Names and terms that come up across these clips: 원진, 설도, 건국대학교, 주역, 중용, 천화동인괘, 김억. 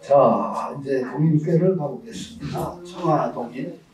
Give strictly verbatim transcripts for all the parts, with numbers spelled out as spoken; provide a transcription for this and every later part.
자, 이제 동인괘를 가보겠습니다. 천화동인.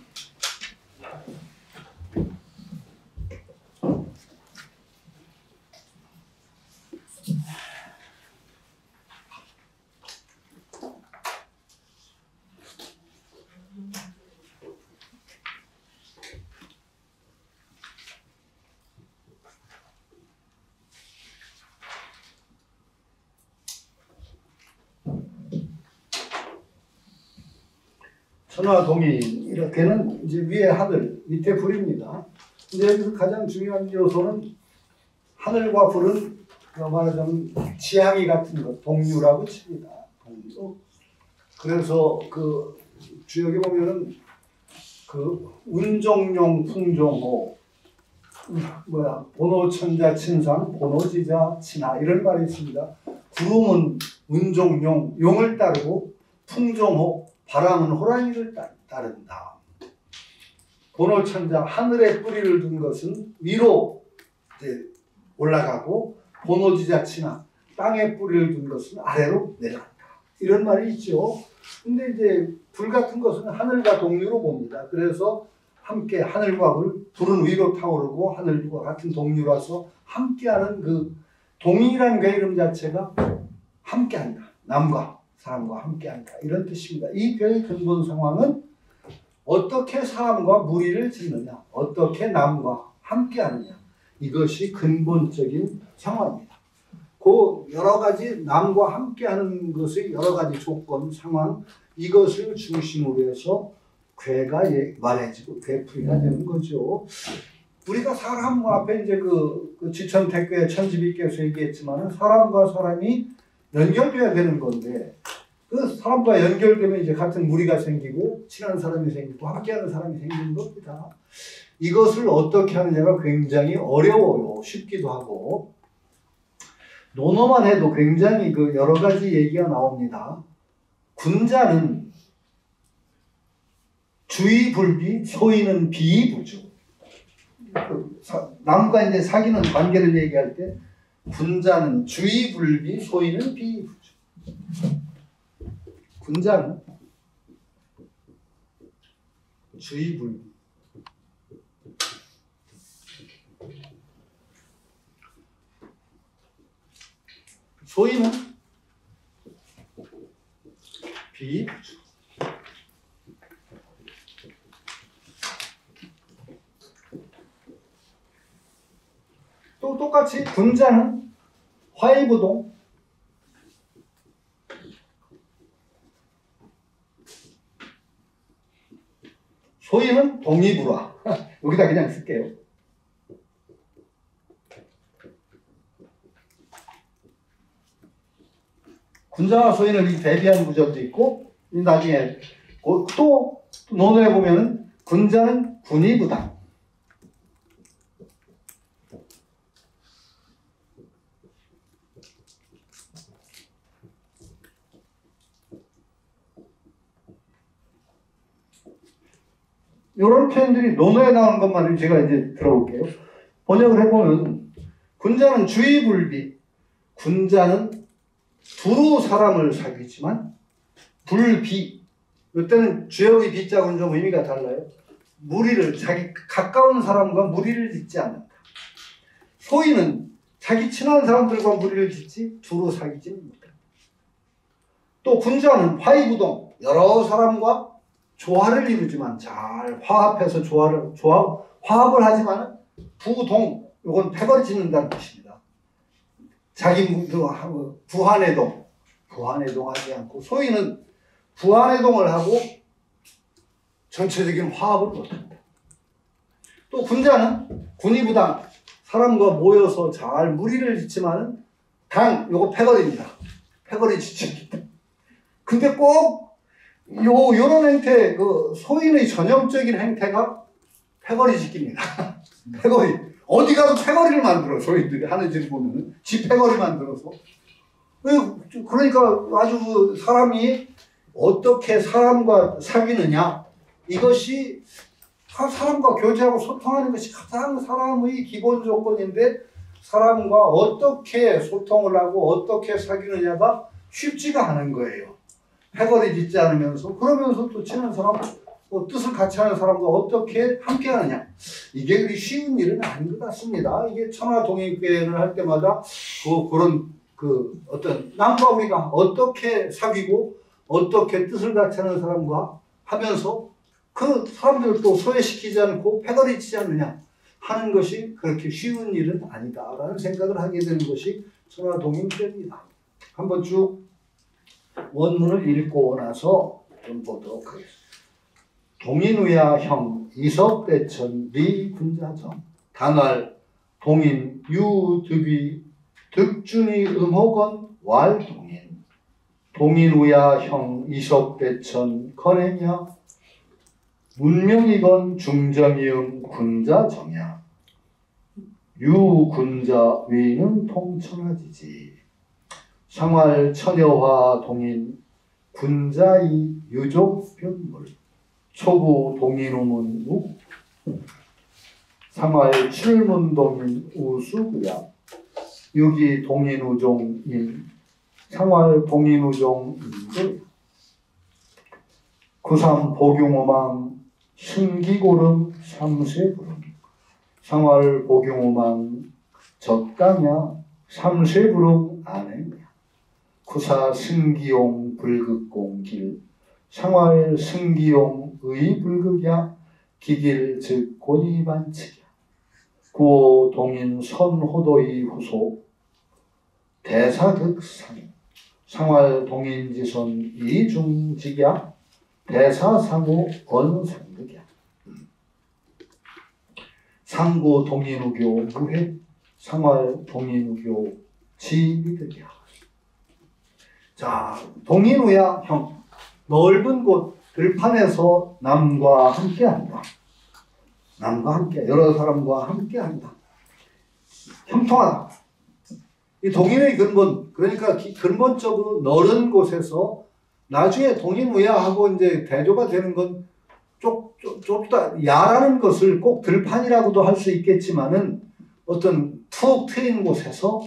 천화동인, 이렇게는 이제 위에 하늘, 밑에 불입니다. 근데 여기서 가장 중요한 요소는 하늘과 불은 말하자면 지향이 같은 것, 동류라고 칩니다. 동류. 그래서 그 주역에 보면은 그 운종용 풍종호, 뭐야, 본호천자 친상, 본호지자 친하, 이런 말이 있습니다. 구름은 운종용, 용을 따르고 풍종호, 바람은 호랑이를 따른다. 본호천자, 하늘에 뿌리를 둔 것은 위로 이제 올라가고, 본호지자 친하, 땅에 뿌리를 둔 것은 아래로 내려간다. 이런 말이 있죠. 근데 이제 불 같은 것은 하늘과 동류로 봅니다. 그래서 함께 하늘과 불, 불은 위로 타오르고 하늘과 같은 동류라서 함께하는 그 동인이라는 그 이름 자체가 함께한다. 남과 사람과 함께한다. 이런 뜻입니다. 이 괴의 근본 상황은 어떻게 사람과 무리를 짓느냐, 어떻게 남과 함께하느냐, 이것이 근본적인 상황입니다. 그 여러 가지 남과 함께하는 것의 여러 가지 조건, 상황, 이것을 중심으로 해서 괴가 말해지고 괴풀이가 되는 거죠. 우리가 사람 앞에 이제 그, 그 지천택괴 천지비께서 얘기했지만은 사람과 사람이 연결돼야 되는 건데, 그 사람과 연결되면 이제 같은 무리가 생기고 친한 사람이 생기고 함께하는 사람이 생기는 겁니다. 이것을 어떻게 하느냐가 굉장히 어려워요. 쉽기도 하고. 논어만 해도 굉장히 그 여러 가지 얘기가 나옵니다. 군자는 주의불비, 소인은 비의부죠. 남과 이제 사귀는 관계를 얘기할 때 군자는 주의불비, 소인은 비의부죠. 군자는 주의불비, 소인은 비의부죠. 또 똑같이 군자는 화의부동, 소인은 동의불화. 여기다 그냥 쓸게요. 군자와 소인을 대비하는 구절도 있고, 나중에 또 논어에 보면은 군자는 군의부당, 이런 표현들이 논어에 나온 것만을 제가 이제 들어볼게요. 번역을 해보면 군자는 주의불비, 군자는 두루 사람을 사귀지만 불비, 이때는 주역의 비자고는 좀 의미가 달라요. 무리를, 자기 가까운 사람과 무리를 짓지 않는다. 소인은 자기 친한 사람들과 무리를 짓지 두루 사귀지는 못한다. 또 군자는 화의부동, 여러 사람과 조화를 이루지만, 잘 화합해서 조화를, 조합, 화합을 하지만, 부동, 요건 패거리 짓는다는 뜻입니다. 자기 부한해동, 부한해동 하지 않고, 소인은 부한해동을 하고 전체적인 화합을 못한다. 또 군자는 군의부당, 사람과 모여서 잘 무리를 짓지만, 당, 요거 패거리입니다. 패거리 짓습니다. 근데 꼭 요, 요런 행태, 그, 소인의 전형적인 행태가 패거리 짓기입니다. 패거리. 어디 가도 패거리를 만들어, 소인들이 하는 짓을 보면은. 지 패거리 만들어서. 그러니까 아주 사람이 어떻게 사람과 사귀느냐. 이것이 사람과 교제하고 소통하는 것이 가장 사람의 기본 조건인데, 사람과 어떻게 소통을 하고 어떻게 사귀느냐가 쉽지가 않은 거예요. 패거리 짓지 않으면서, 그러면서 또 친한 사람, 또 뜻을 같이 하는 사람과 어떻게 함께 하느냐. 이게 그리 쉬운 일은 아닌 것 같습니다. 이게 천화동인괘를 할 때마다 그, 그런 그 어떤 남과 우리가 어떻게 사귀고 어떻게 뜻을 같이 하는 사람과 하면서 그 사람들도 소외시키지 않고 패거리 짓지 않느냐 하는 것이 그렇게 쉬운 일은 아니다라는 생각을 하게 되는 것이 천화동인괘입니다. 한번 쭉 원문을 읽고 나서 좀 보도록 하겠습니다. 동인우야형 이석대천 미군자정 단활 동인 유득위 득준이 음호건 왈동인 동인우야형 이석대천 건해냐 문명이건 중정이음 군자정야 유군자 위는 통천하지지 상활 천여화 동인 군자이 유족 변물 초부 동인우문 우 상활 출문 동인 우수구야 유기 동인우종 인 상활 동인우종 인들 구삼 복용오망 신기고름 삼세부름 상활 복용오망 적가냐 삼세부름 안해냐 구사 승기용 불극공길 상활 승기용 의불극야 기길 즉 고니반칙야 구호 동인 선호도의 후소 대사득 상인 상활 동인지선 이중직야 대사상호 언상극야 상구 동인우교 무해 상활 동인우교 지미득야. 자, 동인우야 형 넓은 곳, 들판에서 남과 함께한다. 남과 함께, 여러 사람과 함께한다. 형통하다. 이 동인의 근본, 그러니까 근본적으로 넓은 곳에서 나중에 동인우야하고 이제 대조가 되는 건 좁, 좁, 좁다, 야라는 것을 꼭 들판이라고도 할 수 있겠지만은 어떤 툭 트인 곳에서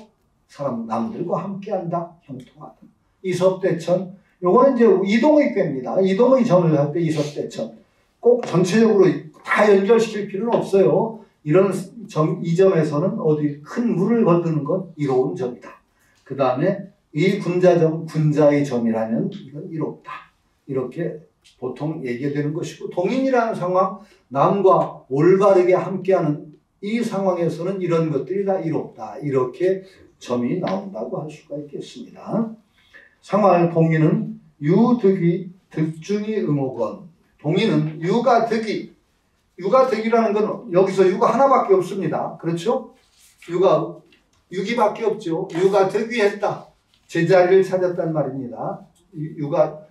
사람, 남들과 함께한다. 형통하다. 이석대천. 요거는 이제 이동의 꾀입니다. 이동의 정을 할 때 이석대천. 꼭 전체적으로 다 연결시킬 필요는 없어요. 이런 점, 이 점에서는 어디 큰 물을 건드는 건 이로운 점이다. 그 다음에 이 군자점, 군자의 점이라면 이건 이롭다. 이렇게 보통 얘기되는 것이고, 동인이라는 상황, 남과 올바르게 함께하는 이 상황에서는 이런 것들이 다 이롭다. 이렇게 점이 나온다고 할 수가 있겠습니다. 상활 동인은 유득이 득중이 음호건 동인은 유가 득이 유가 득이라는 건 여기서 유가 하나밖에 없습니다. 그렇죠? 유가 유기밖에 없죠. 유가 득이 했다. 제자리를 찾았단 말입니다. 유가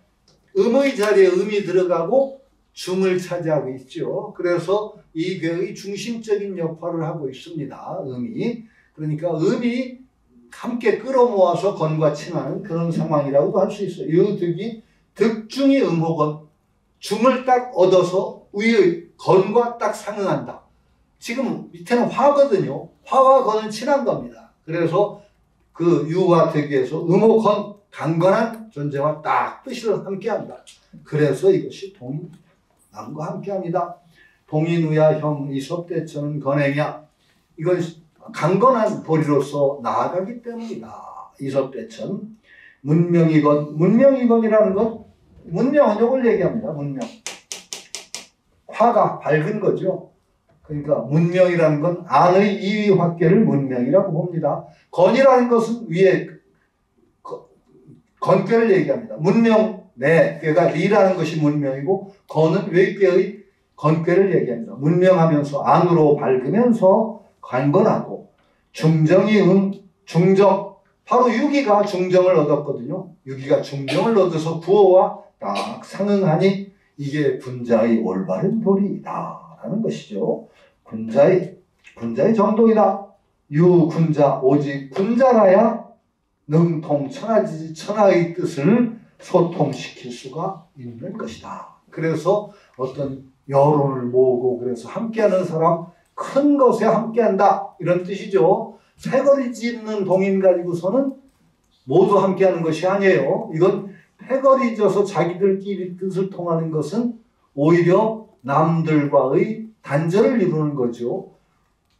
음의 자리에 음이 들어가고 중을 차지하고 있죠. 그래서 이 괘의 중심적인 역할을 하고 있습니다. 음이. 그러니까 음이 함께 끌어모아서 건과 친하는 그런 상황이라고도 할 수 있어요. 유득이 득중이 음호건 중을 딱 얻어서 위의 건과 딱 상응한다. 지금 밑에는 화거든요. 화와 건은 친한 겁니다. 그래서 그 유와 득에서 음호건 강건한 존재와 딱 뜻을 함께한다. 그래서 이것이 동인 남과 함께합니다. 동인우야 형 이석대천은 건행이야. 이건 강건한 도리로서 나아가기 때문이다. 이석대천 문명이건 문명이건이라는 건 문명은 요걸 얘기합니다. 문명 화가 밝은 거죠. 그러니까 문명이라는 건 안의 이위 확계를 문명이라고 봅니다. 건이라는 것은 위에 건괴를 얘기합니다. 문명 내 꾀가 리라는 것이 문명이고 건은 외꾀의 건괴를 얘기합니다. 문명하면서 안으로 밝으면서 관건하고 중정이 음, 중정 바로 유기가 중정을 얻었거든요. 유기가 중정을 얻어서 구호와 딱 상응하니 이게 군자의 올바른 도리이다 라는 것이죠. 군자의 군자의 정도이다. 유군자 오직 군자라야 능통천하지지 천하의 뜻을 소통시킬 수가 있는 것이다. 그래서 어떤 여론을 모으고 그래서 함께하는 사람 큰 것에 함께한다 이런 뜻이죠. 패거리 짓는 동인 가지고서는 모두 함께하는 것이 아니에요. 이건 패거리 져서 자기들끼리 뜻을 통하는 것은 오히려 남들과의 단절을 이루는 거죠.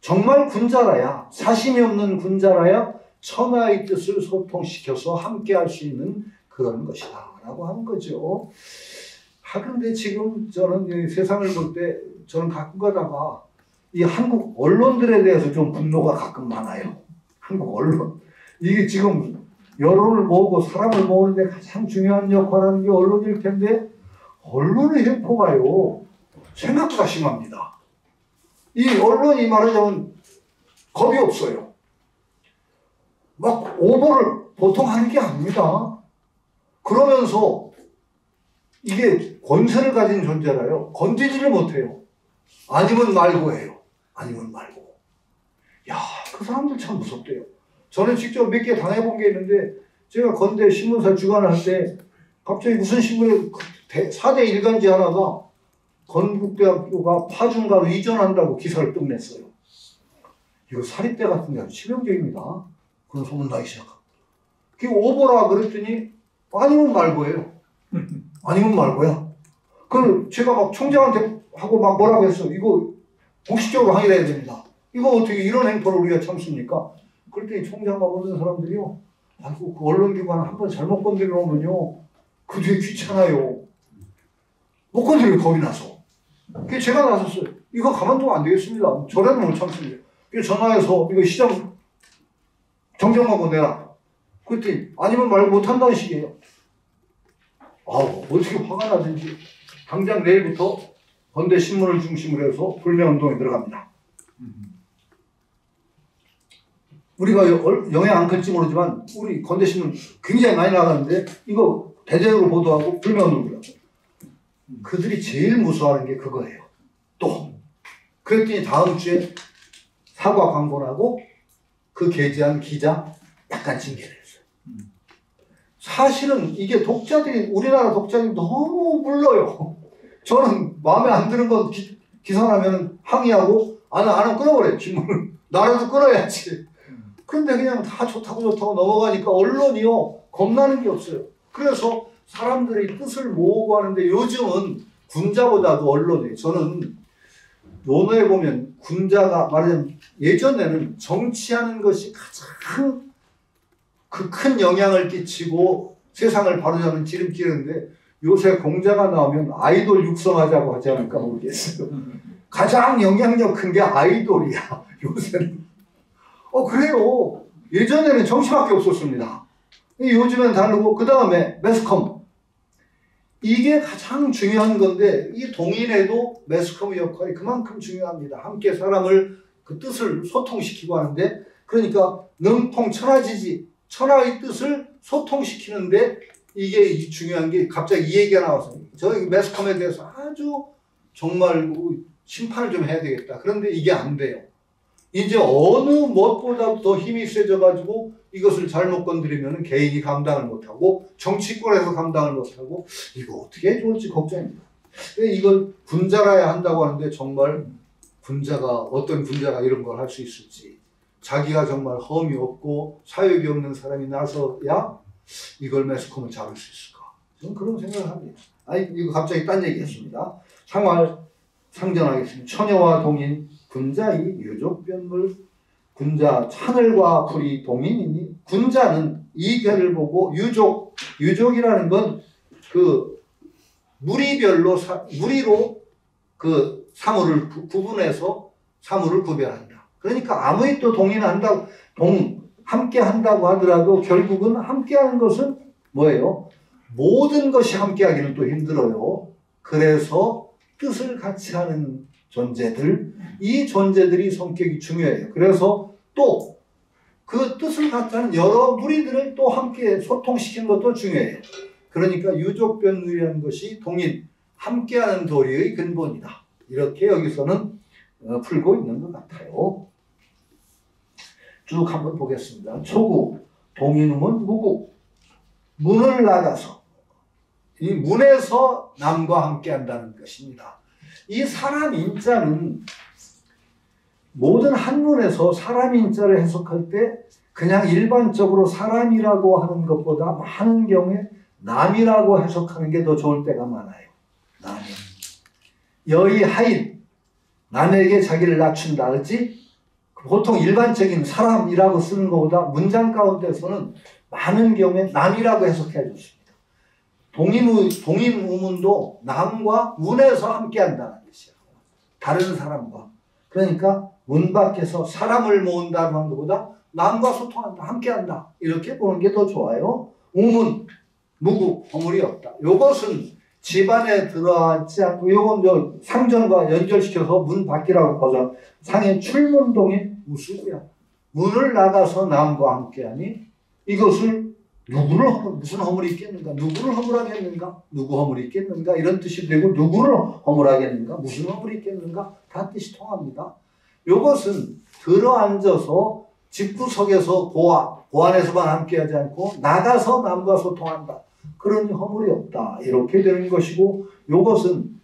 정말 군자라야, 사심이 없는 군자라야 천하의 뜻을 소통시켜서 함께 할 수 있는 그런 것이다 라고 하는 거죠. 아, 근데 지금 저는 세상을 볼 때 저는 가끔 가다가 이 한국 언론들에 대해서 좀 분노가 가끔 많아요. 한국 언론. 이게 지금 여론을 모으고 사람을 모으는데 가장 중요한 역할하는 게 언론일 텐데 언론의 횡포가요, 생각보다 심합니다. 이 언론이 말하자면 겁이 없어요. 막 오보를 보통 하는 게 아닙니다. 그러면서 이게 권세를 가진 존재라요, 건드리지를 못해요. 아니면 말고 해요. 아니면 말고. 야, 그 사람들 참 무섭대요. 저는 직접 몇 개 당해본 게 있는데, 제가 건대 신문사 주관을 할 때 갑자기 무슨 신문에 사 대 일간지 하나가 건국대학교가 파주인가로 이전한다고 기사를 뽐냈어요. 이거 사립대 같은 게 아주 치명적입니다. 그런 소문나기 시작하고. 그게 오보라 그랬더니 아니면 말고예요. 아니면 말고야. 그럼 제가 막 총장한테 하고 막 뭐라고 했어. 이거 공식적으로 항의를 해야 됩니다. 이거 어떻게 이런 행포를 우리가 참습니까? 그랬더니 총장과 모든 사람들이요, 아이고, 그 언론기관 한번 잘못 건드려 놓으면요, 그 뒤에 귀찮아요. 못 건드려, 겁이 나서. 그게 제가 나섰어요. 이거 가만두면 안 되겠습니다. 저래는 못 참습니다. 그래서 전화해서 이거 시장 정정하고 내라. 그랬더니 아니면 말 못한다는 식이에요. 아우, 어떻게 화가 나든지 당장 내일부터 건대 신문을 중심으로 해서 불매운동에 들어갑니다. 우리가 영향 안 클지 모르지만 우리 건대 신문 굉장히 많이 나가는데 이거 대대로 보도하고 불매운동을 하고. 그들이 제일 무서워하는 게 그거예요. 또 그랬더니 다음 주에 사과 광고라고 그 게재한 기자 약간 징계를 했어요. 사실은 이게 독자들이, 우리나라 독자들이 너무 물러요. 저는 마음에 안 드는 건 기, 기사라면 항의하고 안, 안 하면 끊어버려요. 질문을. 나라도 끊어야지. 근데 그냥 다 좋다고 좋다고 넘어가니까 언론이요, 겁나는 게 없어요. 그래서 사람들이 뜻을 모으고 하는데 요즘은 군자보다도 언론이에요. 저는 논어에 보면 군자가 말하자면 예전에는 정치하는 것이 가장 그 큰 영향을 끼치고 세상을 바로잡는 지름길인데 요새 공자가 나오면 아이돌 육성하자고 하지 않을까 모르겠어요. 가장 영향력 큰 게 아이돌이야, 요새는. 어, 그래요. 예전에는 정치밖에 없었습니다. 요즘엔 다르고, 그 다음에 매스컴. 이게 가장 중요한 건데, 이 동인에도 매스컴의 역할이 그만큼 중요합니다. 함께 사람을, 그 뜻을 소통시키고 하는데, 그러니까 능통 천하지지, 천하의 뜻을 소통시키는데, 이게 중요한 게 갑자기 이 얘기가 나와서 저 매스컴에 대해서 아주 정말 심판을 좀 해야 되겠다. 그런데 이게 안 돼요. 이제 어느 무엇보다 더 힘이 세져가지고 이것을 잘못 건드리면 개인이 감당을 못하고 정치권에서 감당을 못하고 이거 어떻게 해야 좋을지 걱정입니다. 이걸 군자라야 한다고 하는데 정말 군자가 어떤 군자가 이런 걸 할 수 있을지, 자기가 정말 허음이 없고 사욕이 없는 사람이 나서야 이걸 매스컴을 잡을 수 있을까, 저는 그런 생각을 합니다. 아니, 이거 갑자기 딴 얘기 했습니다. 상황을 상정하겠습니다. 천여와 동인 군자이 유족변물, 군자 하늘과 불이 동인이니, 군자는 이 결을 보고, 유족, 유족이라는 건 그 무리별로 사, 무리로 그 사물을 구, 구분해서 사물을 구별한다. 그러니까 아무리 또 동인한다고, 동 함께 한다고 하더라도 결국은 함께 하는 것은 뭐예요? 모든 것이 함께 하기는 또 힘들어요. 그래서 뜻을 같이 하는 존재들, 이 존재들이 성격이 중요해요. 그래서 또 그 뜻을 같이 하는 여러 무리들을 또 함께 소통시키는 것도 중요해요. 그러니까 유족변물이라는 것이 동인, 함께 하는 도리의 근본이다. 이렇게 여기서는 풀고 있는 것 같아요. 쭉 한번 보겠습니다. 초구, 동인음은 무구. 문을 나가서, 이 문에서 남과 함께 한다는 것입니다. 이 사람 인자는 모든 한문에서 사람 인자를 해석할 때 그냥 일반적으로 사람이라고 하는 것보다 많은 경우에 남이라고 해석하는 게 더 좋을 때가 많아요. 남이. 여의 하인. 남에게 자기를 낮춘다. 그렇지? 보통 일반적인 사람이라고 쓰는 것보다 문장 가운데서는 많은 경우에 남이라고 해석해 줬습니다. 동임, 동임 우문도 남과 운에서 함께한다는 뜻이에요. 다른 사람과. 그러니까 문 밖에서 사람을 모은다는 것보다 남과 소통한다, 함께한다. 이렇게 보는 게 더 좋아요. 우문, 무구, 허물이 없다. 요것은 집안에 들어왔지 않고, 요건 상전과 연결시켜서 문 밖이라고 봐서 상의 출문동이 무수구야. 문을 나가서 남과 함께하니 이것을 누구를 허물, 무슨 허물이 있겠는가? 누구를 허물하겠는가? 누구 허물이 있겠는가? 이런 뜻이 되고, 누구를 허물하겠는가? 무슨 허물이 있겠는가? 다 뜻이 통합니다. 요것은 들어앉아서 집구석에서 고아, 고안에서만 함께하지 않고 나가서 남과 소통한다. 그런 허물이 없다. 이렇게 되는 것이고, 요것은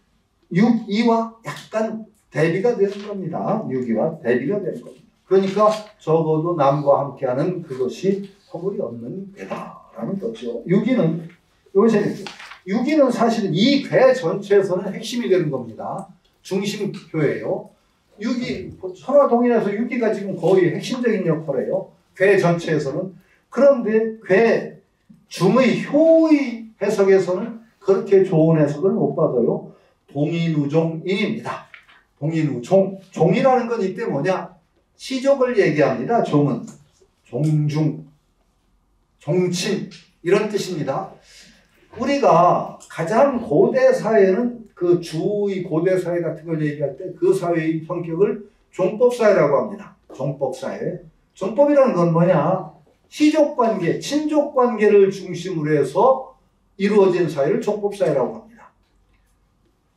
육 이와 약간 대비가 되는 겁니다. 육 이와 대비가 되는 겁니다. 그러니까 적어도 남과 함께하는 그것이 허물이 없는 괴다라는 거죠. 육 이는, 요거 재밌죠. 육 이는 사실은 이 괴 전체에서는 핵심이 되는 겁니다. 중심표예요. 육 이, 천화동인에서 육 이가 지금 거의 핵심적인 역할이에요. 괴 전체에서는. 그런데 괴 중의 효의 해석에서는 그렇게 좋은 해석을 못 받아요. 동인우종인입니다. 동인우종. 종이라는 건 이때 뭐냐? 시족을 얘기합니다. 종은. 종중, 종친 이런 뜻입니다. 우리가 가장 고대 사회는 그 주의 고대 사회 같은 걸 얘기할 때 그 사회의 성격을 종법사회라고 합니다. 종법사회. 종법이라는 건 뭐냐? 시족관계, 친족관계를 중심으로 해서 이루어진 사회를 종법사회라고 합니다.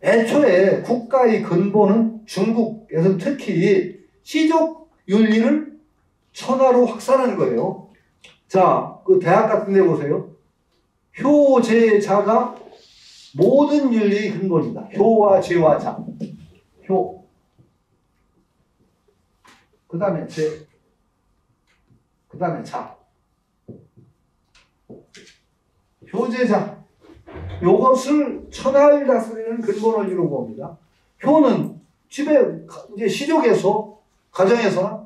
애초에 국가의 근본은 중국에서 특히 시족 윤리를 천하로 확산한 거예요. 자, 그 대학 같은 데 보세요. 효제자가 모든 윤리의 근본이다. 효와 제와 자. 효. 그 다음에 제. 그 다음에 자. 효제자. 요것을 천하를 다스리는 근본을 이루고 봅니다. 효는 집에, 이제 시족에서, 가정에서는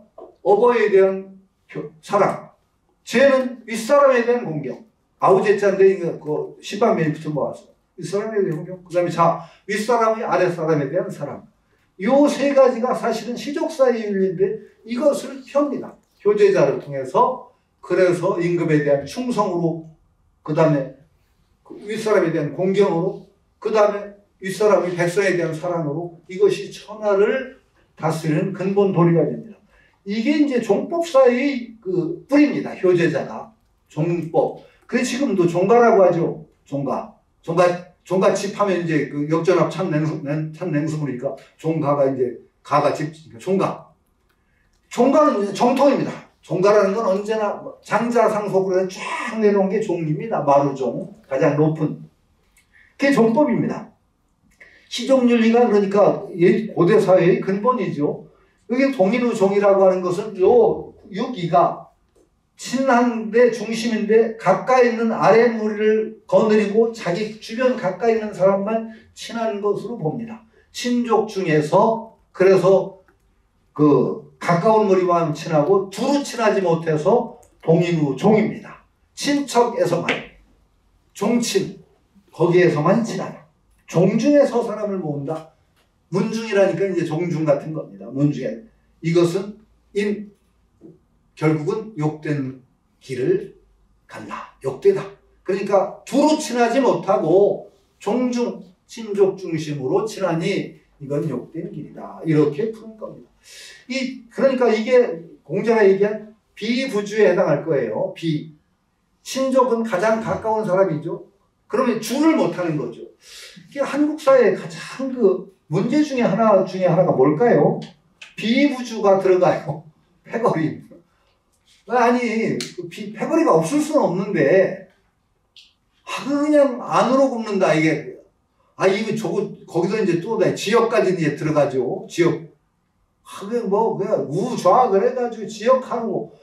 어버이에 대한 사랑. 제는 윗사람에 대한 공격. 아우제자인데, 그, 십반 메인부터 모았어. 윗사람에 대한 공격. 그 다음에 자. 윗사람이 아랫사람에 대한 사랑. 요 세 가지가 사실은 시족사의 윤리인데, 이것을 펴니다. 효제자를 통해서. 그래서 임금에 대한 충성으로, 그 다음에 윗사람에 대한 공경으로, 그 다음에 윗사람이 백성에 대한 사랑으로, 이것이 천하를 다스리는 근본 도리가 됩니다. 이게 이제 종법사의 그 뿌리입니다. 효제자가. 종법. 그게 지금도 종가라고 하죠. 종가. 종가, 종가집 하면 이제 그 역전합 참냉수, 참냉수물이니까 종가가 이제 가가 집, 종가. 종가는 정통입니다. 종가라는 건 언제나 장자상속으로 쫙 내려온 게 종입니다. 마루종. 가장 높은. 그게 종법입니다. 시종윤리가 그러니까 고대 사회의 근본이죠. 여기 동인우종이라고 하는 것은 요 육 이가 친한데 중심인데 가까이 있는 아래 무리를 거느리고 자기 주변 가까이 있는 사람만 친한 것으로 봅니다. 친족 중에서 그래서 그 가까운 무리만 친하고 두루 친하지 못해서 동인우종입니다. 친척에서만, 종친, 거기에서만 친하다. 종중에서 사람을 모은다. 문중이라니까 이제 종중 같은 겁니다. 문중에. 이것은 인, 결국은 욕된 길을 간다. 욕되다. 그러니까 두루 친하지 못하고 종중, 친족 중심으로 친하니 이건 욕된 길이다. 이렇게 푸는 겁니다. 이, 그러니까 이게 공자가 얘기한 비부주에 해당할 거예요. 비. 친족은 가장 가까운 사람이죠. 그러면 주를 못하는 거죠. 이게 한국 사회의 가장 그 문제 중에 하나 중에 하나가 뭘까요? 비부주가 들어가요. 패거리. 아니, 비, 패거리가 없을 수는 없는데, 그냥 안으로 굽는다, 이게. 아, 이거 저거, 거기서 이제 또, 지역까지 이제 들어가죠. 지역. 아, 그게 뭐, 그냥 우좌, 그래가지고 지역하고,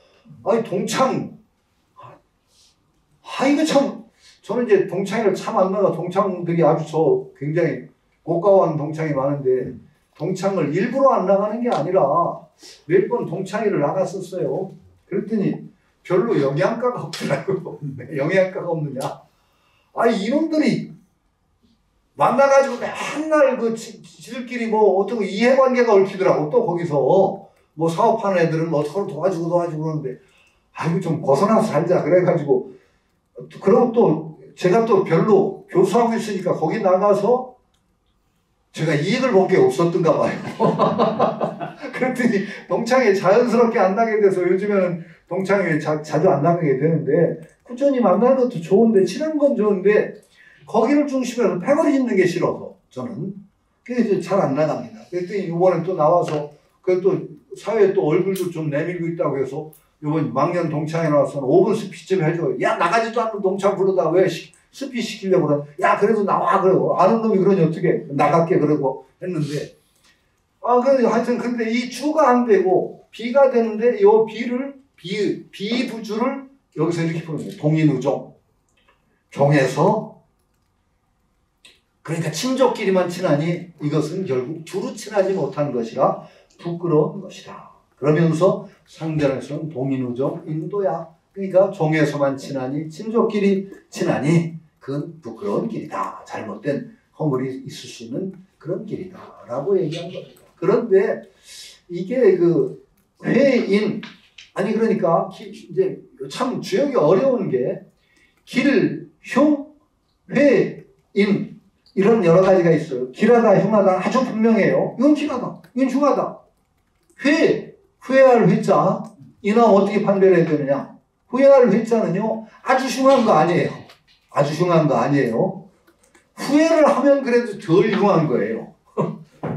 아니, 동창. 아, 이거 참, 저는 이제 동창회를 참 안 나가. 동창들이 아주 저 굉장히 고가워하는 동창이 많은데 동창을 일부러 안 나가는 게 아니라 몇 번 동창회를 나갔었어요. 그랬더니 별로 영양가가 없더라고요. 영양가가 없느냐. 아 이놈들이 만나가지고 맨날 그 지들끼리 뭐 어떻게 이해관계가 얽히더라고. 또 거기서 뭐 사업하는 애들은 뭐 서로 도와주고 도와주고 그러는데 아이고 좀 벗어나서 살자 그래가지고. 그리고 또 제가 또 별로 교수하고 있으니까 거기 나가서 제가 이익을 본 게 없었던가 봐요. 그랬더니 동창회에 자연스럽게 안 나게 돼서 요즘에는 동창회에 자, 자주 안 나가게 되는데 꾸준히 만나는 것도 좋은데 친한 건 좋은데 거기를 중심으로 패거리 짓는 게 싫어서 저는 그래서 잘 안 나갑니다. 그랬더니 이번에 또 나와서 그래도 사회에 또 얼굴도 좀 내밀고 있다고 해서 이번 망년 동창회 나와서 오 분 스피치 좀 해줘요. 야 나가지도 않는 동창 부르다 왜 스피치 시키려고 그러냐. 야 그래도 나와 그러고 아는 놈이 그러니 어떻게 나갈게 그러고 했는데 아 그래도 하여튼 근데 이 주가 안 되고 비가 되는데 이 비를 비, 비부주를 여기서 이렇게 푸는 거예요. 동인우종 종에서 그러니까 친족끼리만 친하니 이것은 결국 주로 친하지 못한 것이라 부끄러운 것이다. 그러면서 상대로서는 동인우종 인도야. 그러니까 종에서만 친하니 친족끼리 친하니 그건 부끄러운 길이다. 잘못된 허물이 있을 수 있는 그런 길이다 라고 얘기한 겁니다. 그런데 이게 그 회인 아니 그러니까 이제 참 주역이 어려운 게 길, 흉, 회, 인 이런 여러 가지가 있어요. 길하다 흉하다 아주 분명해요. 이건 길하다 이건 흉하다. 회, 후회할 회자 이나 어떻게 판별해야 되느냐. 후회할 회자는요 아주 흉한 거 아니에요. 아주 흉한 거 아니에요. 후회를 하면 그래도 덜 흉한 거예요.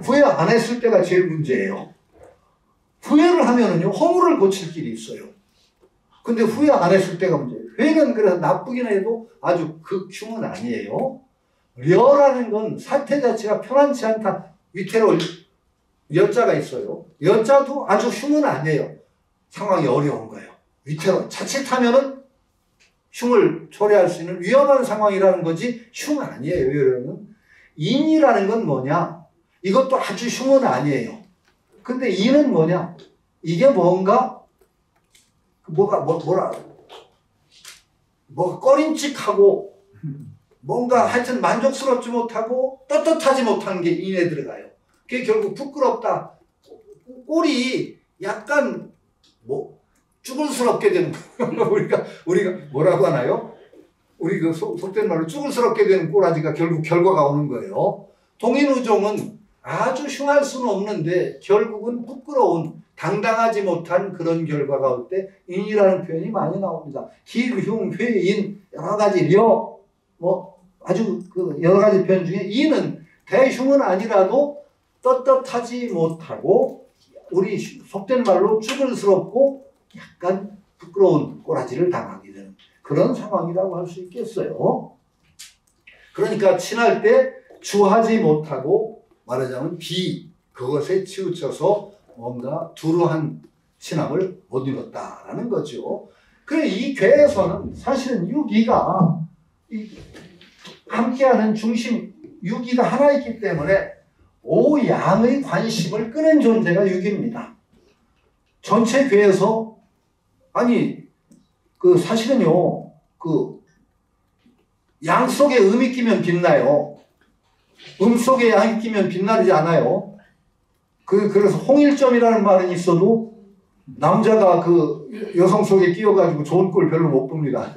후회 안 했을 때가 제일 문제예요. 후회를 하면은요 허물을 고칠 길이 있어요. 근데 후회 안 했을 때가 문제예요. 회는 그래서 나쁘긴 해도 아주 극흉은 아니에요. 려라는 건 사태 자체가 편안치 않다. 위태로울 여자가 있어요. 여자도 아주 흉은 아니에요. 상황이 어려운 거예요. 위태로 자칫하면은 흉을 초래할 수 있는 위험한 상황이라는 거지 흉은 아니에요. 여러분 인이라는 건 뭐냐? 이것도 아주 흉은 아니에요. 근데 인은 뭐냐? 이게 뭔가 뭐가 뭐, 뭐라 뭐가 꺼림칙하고 뭔가 하여튼 만족스럽지 못하고 떳떳하지 못한 게 인에 들어가요. 그게 결국 부끄럽다. 꼴이 약간 뭐 쭈글스럽게 되는 거예요. 우리가 우리가 뭐라고 하나요? 우리 그 속된 말로 쭈글스럽게 되는 꼬라지가 결국 결과가 오는 거예요. 동인우종은 아주 흉할 수는 없는데 결국은 부끄러운 당당하지 못한 그런 결과가 올 때 인이라는 표현이 많이 나옵니다. 길, 흉, 회, 인 여러 가지 려 뭐 아주 그 여러 가지 표현 중에 인은 대흉은 아니라도 떳떳하지 못하고 우리 속된 말로 쭈글스럽고 약간 부끄러운 꼬라지를 당하게 되는 그런 상황이라고 할 수 있겠어요. 그러니까 친할 때 주하지 못하고 말하자면 비 그것에 치우쳐서 뭔가 두루한 친함을 못 이뤘다라는 거죠. 그래 이 괴에서는 사실은 유기가 함께하는 중심 유기가 하나 있기 때문에 오양의 관심을 끄는 존재가 육입니다. 전체 괴에서 아니 그 사실은요 그 양 속에 음이 끼면 빛나요. 음 속에 양이 끼면 빛나지 않아요. 그 그래서 홍일점이라는 말은 있어도 남자가 그 여성 속에 끼어가지고 좋은 꼴 별로 못 봅니다.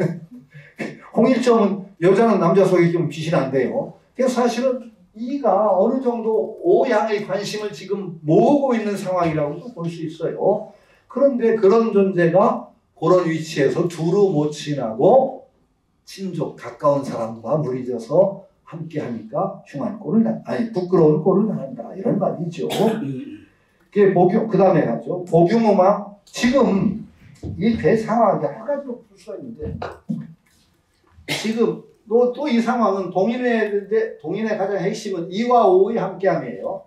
홍일점은 여자는 남자 속에 끼면 빛이 난대요. 그래서 사실은 이가 어느 정도 오양의 관심을 지금 모으고 있는 상황이라고도 볼 수 있어요. 그런데 그런 존재가 그런 위치에서 두루 못 친하고 친족 가까운 사람과 무리져서 함께 하니까 흉한 꼴을 아니 부끄러운 꼴을 당한다 이런 말이죠. 그게 복용 그 다음에 가죠. 복용음악 지금 이 배 상황이 한 가지로 풀 수가 있는데 지금. 또 이 상황은 동인회인데 동인회 가장 핵심은 이와 오의 함께함이에요.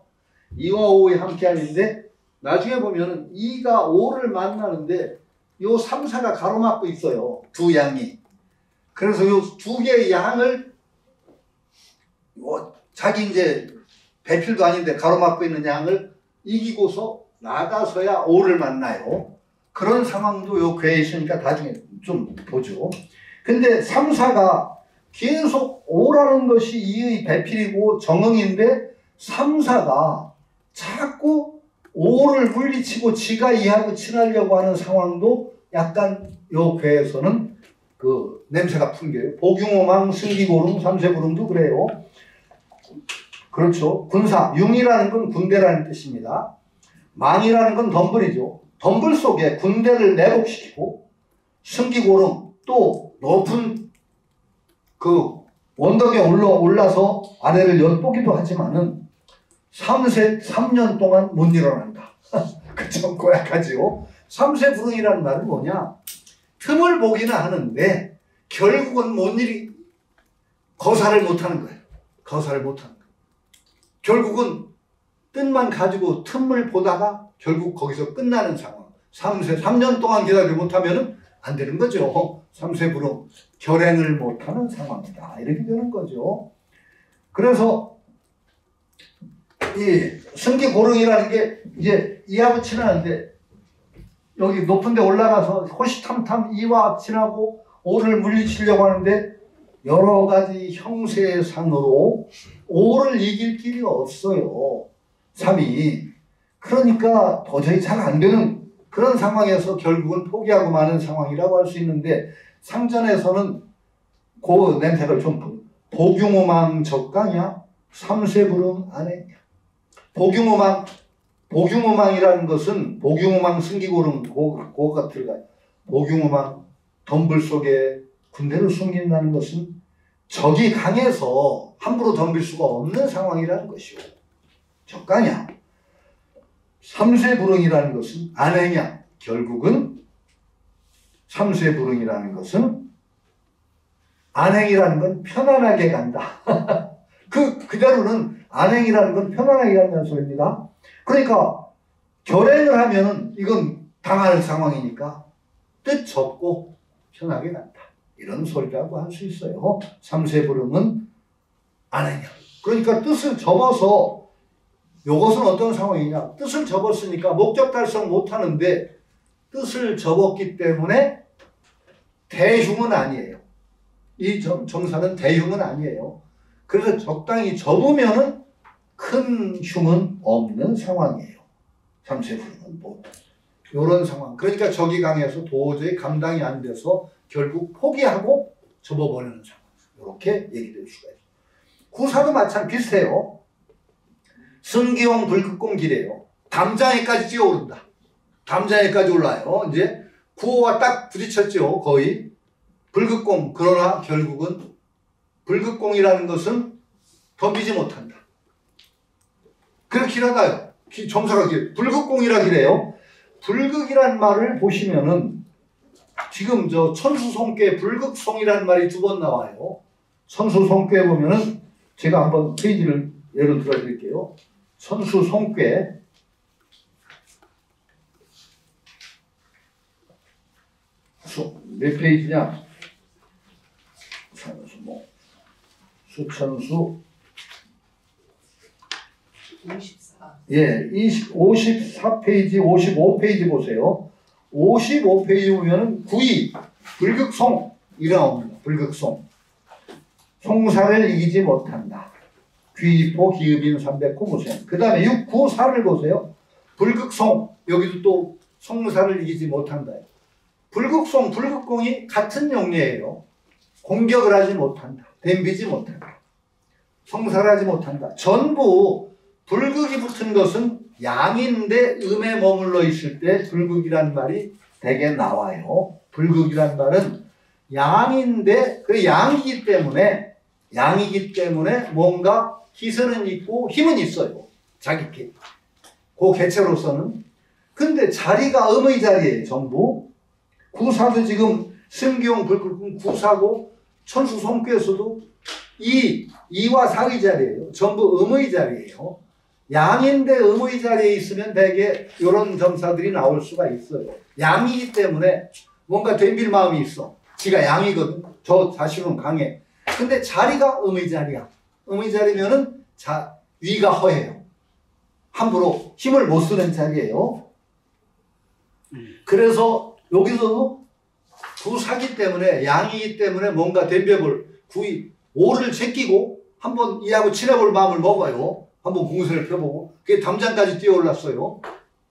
이와 오의 함께함인데 나중에 보면 이가 오를 만나는데 요 삼 사가 가로막고 있어요. 두 양이. 그래서 이 두 개의 양을 뭐 자기 이제 배필도 아닌데 가로막고 있는 양을 이기고서 나가서야 오를 만나요. 그런 상황도 요 궤에 있으니까 나중에 좀 보죠. 근데 삼사가 계속 오라는 것이 이의 배필이고 정응인데 삼사가 자꾸 오를 물리치고 지가 이하고 친하려고 하는 상황도 약간 요 궤에서는 그 냄새가 풍겨요. 복융오망, 승기고름, 삼세고름도 그래요. 그렇죠. 군사, 융이라는 건 군대라는 뜻입니다. 망이라는 건 덤불이죠. 덤불 속에 군대를 내복시키고 승기고름, 또 높은 그 원덕에 올라, 올라서 아내를 엿보기도 하지만은 삼세, 삼 년 동안 못 일어난다. 그쵸, 고약하지요. 삼세 불응이라는 말은 뭐냐? 틈을 보기는 하는데, 결국은 못 일이, 거사를 못 하는 거예요. 거사를 못 하는 거예요. 결국은 뜻만 가지고 틈을 보다가 결국 거기서 끝나는 상황. 삼세, 삼 년 동안 기다리지 못하면은 안 되는 거죠. 삼세 불응. 결행을 못 하는 상황이다. 이렇게 되는 거죠. 그래서, 이 승기고릉이라는 게 이제 이하고 친하는데 여기 높은 데 올라가서 호시탐탐 이와 친하고 오를 물리치려고 하는데 여러 가지 형세상으로 오를 이길 길이 없어요. 삼이. 그러니까 도저히 잘 안 되는 그런 상황에서 결국은 포기하고 마는 상황이라고 할 수 있는데 상전에서는 그 냄새를 좀 복융오망 적강이야. 삼세불응 안 했냐. 복융오망, 복융오망이라는 것은 복융오망 승기고름 고가 들어가요. 복융오망 덤불 속에 군대를 숨긴다는 것은 적이 강해서 함부로 덤빌 수가 없는 상황이라는 것이고 적강이야. 삼세불응이라는 것은 안 행이야. 결국은 삼세불응이라는 것은 안행이라는 건 편안하게 간다. 그, 그대로는 안행이라는 건 편안하게 한다는 소리입니다. 그러니까, 결행을 하면은 이건 당할 상황이니까 뜻 접고 편하게 간다. 이런 소리라고 할 수 있어요. 삼세불응은 안행이야. 그러니까 뜻을 접어서 요것은 어떤 상황이냐. 뜻을 접었으니까 목적 달성 못 하는데 뜻을 접었기 때문에 대흉은 아니에요. 이 정, 정사는 대흉은 아니에요. 그래서 적당히 접으면은 큰 흉은 없는 상황이에요. 삼세불응은 뭐 이런 상황. 그러니까 적이 강해서 도저히 감당이 안 돼서 결국 포기하고 접어버리는 상황. 이렇게 얘기될 수가 있어요. 구사도 마찬가지 비슷해요. 승기용 불급공기래요. 담장에까지 뛰어오른다. 담장에까지 올라요. 이제 구호와 딱 부딪혔죠. 거의 불급공. 그러나 결국은 불급공이라는 것은 덤비지 못한다. 그렇게 일하다요. 정사가 불급공이라 그래요. 불극이란 말을 보시면은 지금 저 천수송괴 불극송이라는 말이 두 번 나와요. 천수송괴 보면은 제가 한번 페이지를 예를 들어 드릴게요. 천수송괴 몇 페이지냐? 뭐. 수천수 오십사. 예, 오십사 페이지, 오십오 페이지 보세요. 오십오 페이지 보면은 구이 불극송이라 나옵니다. 불극송. 송사를 이기지 못한다. 귀입호 기읍인 삼백호 보세요. 그 다음에 육, 구, 사를 보세요. 불극송. 여기도 또 송사를 이기지 못한다. 불극송, 불극공이 같은 용례예요. 공격을 하지 못한다. 댐비지 못한다. 성사를 하지 못한다. 전부 불극이 붙은 것은 양인데 음에 머물러 있을 때 불극이란 말이 대개 나와요. 불극이란 말은 양인데 그 양이기 때문에 양이기 때문에 뭔가 기선은 있고 힘은 있어요. 자기 개. 그 개체로서는. 근데 자리가 음의 자리예요. 전부. 구사도 지금 승기용 불극은 구사고 천수 손괴에서도 이, 이와 사의 자리예요. 전부 음의 자리예요. 양인데 음의 자리에 있으면 대개 이런 점사들이 나올 수가 있어요. 양이기 때문에 뭔가 덤빌 마음이 있어. 지가 양이거든. 저 자신은 강해. 근데 자리가 음의 자리야. 음의 자리면은 자, 위가 허해요. 함부로 힘을 못 쓰는 자리예요. 그래서 여기서 두 사기 때문에 양이기 때문에 뭔가 댐벽을 구이 오를 제끼고 한번 이하고 친해볼 마음을 먹어요. 한번 공세를 펴보고 그게 담장까지 뛰어올랐어요.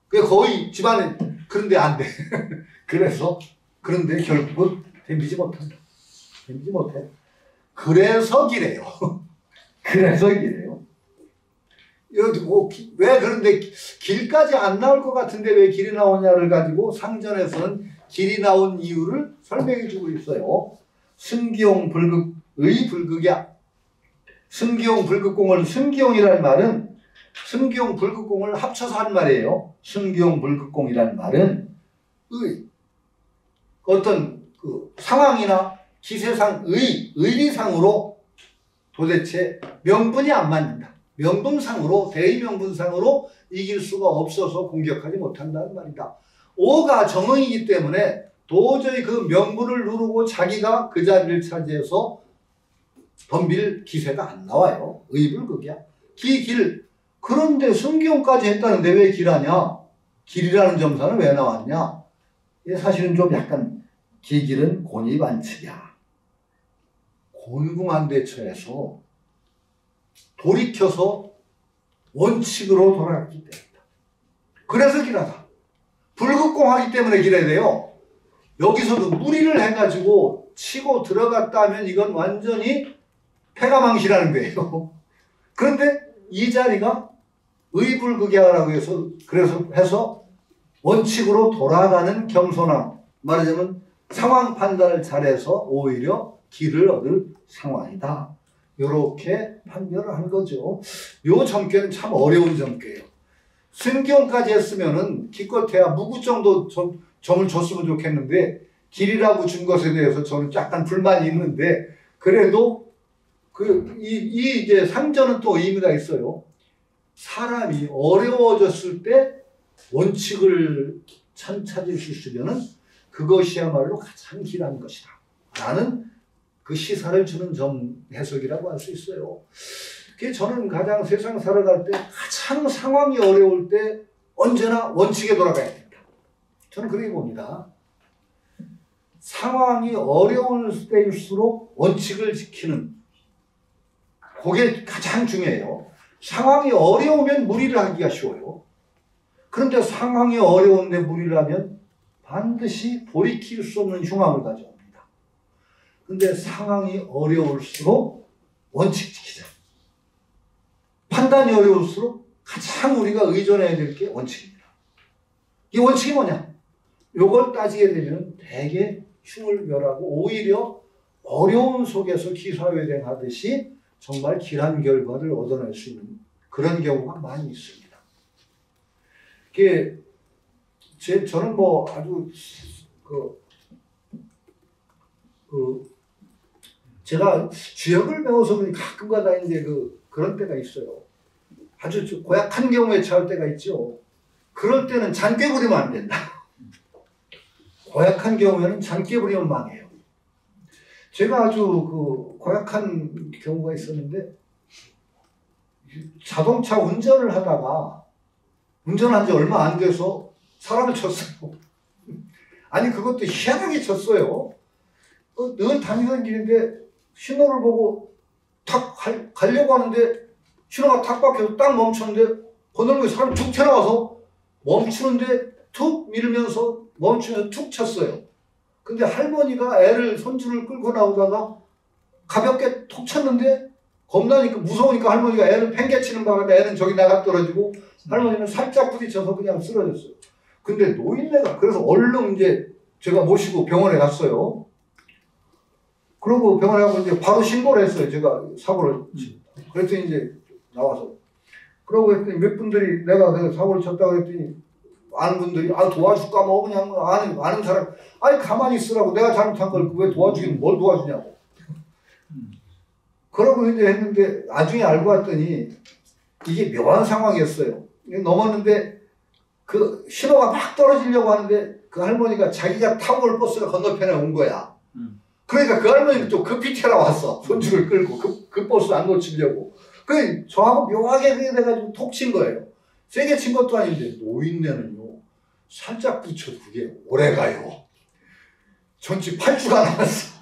그게 거의 집안에 그런데 안 돼. 그래서 그런데 결국은 댐비지 못한다. 댐비지 못해. 그래서기래요. 그래서기래요. 뭐, 왜 그런데 길까지 안 나올 것 같은데 왜 길이 나오냐를 가지고 상전에서는 길이 나온 이유를 설명해 주고 있어요. 승기용 불극의 불극이야. 승기용 불극공을 승기용이란 말은 승기용 불극공을 합쳐서 한 말이에요. 승기용 불극공이란 말은 의 어떤 그 상황이나 기세상 의 의리상으로 도대체 명분이 안 맞는다. 명분상으로 대의명분상으로 이길 수가 없어서 공격하지 못한다는 말이다. 오가 정응이기 때문에 도저히 그 명분을 누르고 자기가 그 자리를 차지해서 덤빌 기세가 안 나와요. 의불극이야. 기, 길. 그런데 승기용까지 했다는데 왜 길하냐? 길이라는 점사는 왜 나왔냐? 사실은 좀 약간 기, 길은 곤이 반칙이야. 곤궁한 데 처해서 돌이켜서 원칙으로 돌아갔기 때문이다. 그래서 길하다. 불극공하기 때문에 길해야 돼요. 여기서도 무리를 해가지고 치고 들어갔다면 이건 완전히 패가망신하는 거예요. 그런데 이 자리가 의불극이라고 해서 그래서 해서 원칙으로 돌아가는 겸손함, 말하자면 상황 판단을 잘해서 오히려 길을 얻을 상황이다. 이렇게 판별을 한 거죠. 이 점괘는 참 어려운 점괘예요. 승경까지 했으면은 기껏해야 무구 정도 점, 점을 줬으면 좋겠는데 길이라고 준 것에 대해서 저는 약간 불만이 있는데 그래도 그, 이, 이 이제 상전은 또 의미가 있어요. 사람이 어려워졌을 때 원칙을 참 찾을 수 있으면은 그것이야말로 가장 길한 것이다. 라는 그 시사를 주는 점 해석이라고 할 수 있어요. 그게 저는 가장 세상 살아갈 때 가장 상황이 어려울 때 언제나 원칙에 돌아가야 된다. 저는 그렇게 봅니다. 상황이 어려울 때일수록 원칙을 지키는 그게 가장 중요해요. 상황이 어려우면 무리를 하기가 쉬워요. 그런데 상황이 어려운데 무리를 하면 반드시 돌이킬 수 없는 흉함을 가져옵니다. 근데 상황이 어려울수록 원칙 지키자. 판단이 어려울수록 가장 우리가 의존해야 될 게 원칙입니다. 이 원칙이 뭐냐? 요걸 따지게 되면 되게 흉을 멸하고 오히려 어려움 속에서 기사회생하듯이 정말 길한 결과를 얻어낼 수 있는 그런 경우가 많이 있습니다. 이게 제 저는 뭐 아주 그, 그 제가 주역을 배워서 가끔가다 이제 그 그런 때가 있어요. 아주 고약한 경우에 처할 때가 있죠. 그럴 때는 잔꾀 부리면 안 된다. 고약한 경우에는 잔꾀 부리면 망해요. 제가 아주 그 고약한 경우가 있었는데 자동차 운전을 하다가 운전한 지 얼마 안 돼서 사람을 쳤어요. 아니 그것도 희한하게 쳤어요. 어, 늘 다니던 길인데 신호를 보고 탁 갈, 가려고 하는데 신호가 탁 박혀서 딱 멈췄는데 건널목에 사람이 툭 튀어나와서 멈추는데 툭 밀면서 멈추면서 툭 쳤어요. 근데 할머니가 애를 손주를 끌고 나오다가 가볍게 톡 쳤는데 겁나니까 무서우니까 할머니가 애를 팽개치는 바람에 애는 저기 나가 떨어지고 할머니는 살짝 부딪혀서 그냥 쓰러졌어요. 근데 노인네가 그래서 얼른 이제 제가 모시고 병원에 갔어요. 그러고 병원에 가고 이제 바로 신고를 했어요. 제가 사고를 그랬더니 이제 나와서 그러고 했더니 몇 분들이 내가 그 사고를 쳤다고 했더니 아는 분들이 아 도와줄까 뭐 그냥 아는 아는 사람 아니 가만히 있으라고 내가 잘못한 걸 왜 도와주긴 뭘 도와주냐고 음. 그러고 이제 했는데 나중에 알고 왔더니 이게 묘한 상황이었어요. 넘었는데 그 신호가 막 떨어지려고 하는데 그 할머니가 자기가 타고 올 버스가 건너편에 온 거야. 음. 그러니까 그 할머니는 또 급히 튀어나왔어. 손주를 끌고 그, 그 버스 안 놓치려고. 그 저하고 묘하게 돼가지고 톡 친 거예요. 세게 친 것도 아닌데 노인네는요 살짝 붙여도 그게 오래가요. 전치 팔 주가 남았어.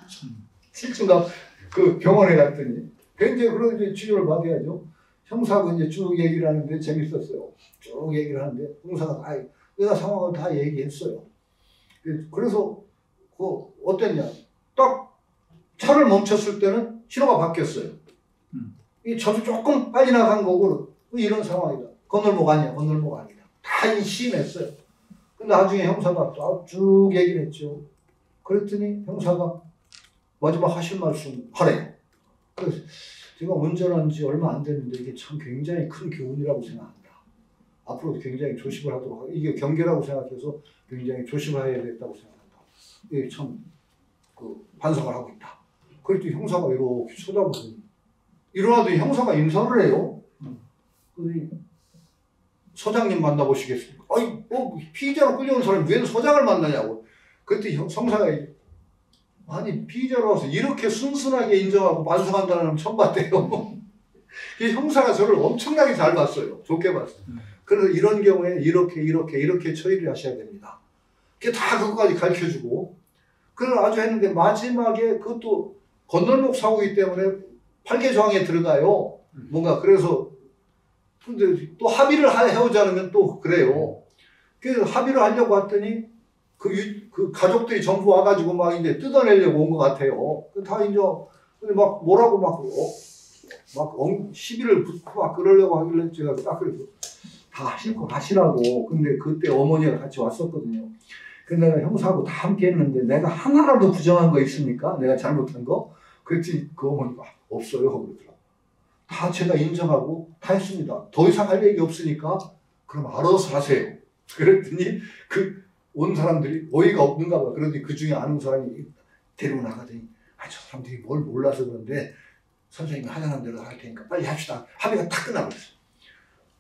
칠 주가 그 병원에 갔더니 굉장히 그런 이제 치료를 받아야죠. 형사하고 이제 쭉 얘기를 하는데 재밌었어요. 쭉 얘기를 하는데 형사가 아이 내가 상황을 다 얘기했어요. 그래서 그 어땠냐? 딱 차를 멈췄을 때는 신호가 바뀌었어요. 음. 이 저도 조금 빨리 나간 거고 이런 상황이다. 건널목 아니야, 건널목 아니다. 다 인심했어요. 근데 나중에 형사가 또 쭉 얘기를 했죠. 그랬더니 형사가 마지막 하실 말씀 하래요. 그래서 제가 운전한 지 얼마 안 됐는데 이게 참 굉장히 큰 교훈이라고 생각합니다. 앞으로도 굉장히 조심을 하도록 하고 이게 경계라고 생각해서 굉장히 조심해야 됐다고 생각한다. 이게 참 그 반성을 하고 있다. 그랬더니 형사가 이렇게 쳐다보더니 일어나더니 형사가 인사를 해요. 그러더니 서장님 만나보시겠습니까? 아니 뭐 피의자로 끌려오는 사람이 왜 서장을 만나냐고. 그랬더니 형사가 아니 피의자로 와서 이렇게 순순하게 인정하고 반성한다는 사람 처음 봤대요. 이 형사가 저를 엄청나게 잘 봤어요. 좋게 봤어요. 그래서 이런 경우에 이렇게 이렇게 이렇게 처리를 하셔야 됩니다. 그게 다 그것까지 가르쳐주고 그걸 아주 했는데 마지막에 그것도 건널목 사고이기 때문에 팔계조항에 들어가요. 음. 뭔가 그래서 근데 또 합의를 해오지 않으면 또 그래요. 그래서 합의를 하려고 했더니 그, 유, 그 가족들이 전부 와가지고 막 이제 뜯어내려고 온 것 같아요. 다 이제 근데 막 뭐라고 막 어, 막 엉, 시비를 붙고 막 그러려고 하길래 제가 딱 그랬어요. 다 싣고 가시라고. 근데 그때 어머니가 같이 왔었거든요. 근데 내가 형사하고 다 함께 했는데 내가 하나라도 부정한 거 있습니까? 내가 잘못한 거? 그랬더니 그 어머니가 없어요 하고 그러더라고. 다 제가 인정하고 다 했습니다. 더 이상 할 얘기 없으니까 그럼 알아서 하세요. 그랬더니 그 온 사람들이 어이가 없는가 봐. 그러더니 그 중에 아는 사람이 데리고 나가더니 아, 저 사람들이 뭘 몰라서 그런데 선생님이 하자는 대로 할 테니까 빨리 합시다. 합의가 탁 끝나버렸어요.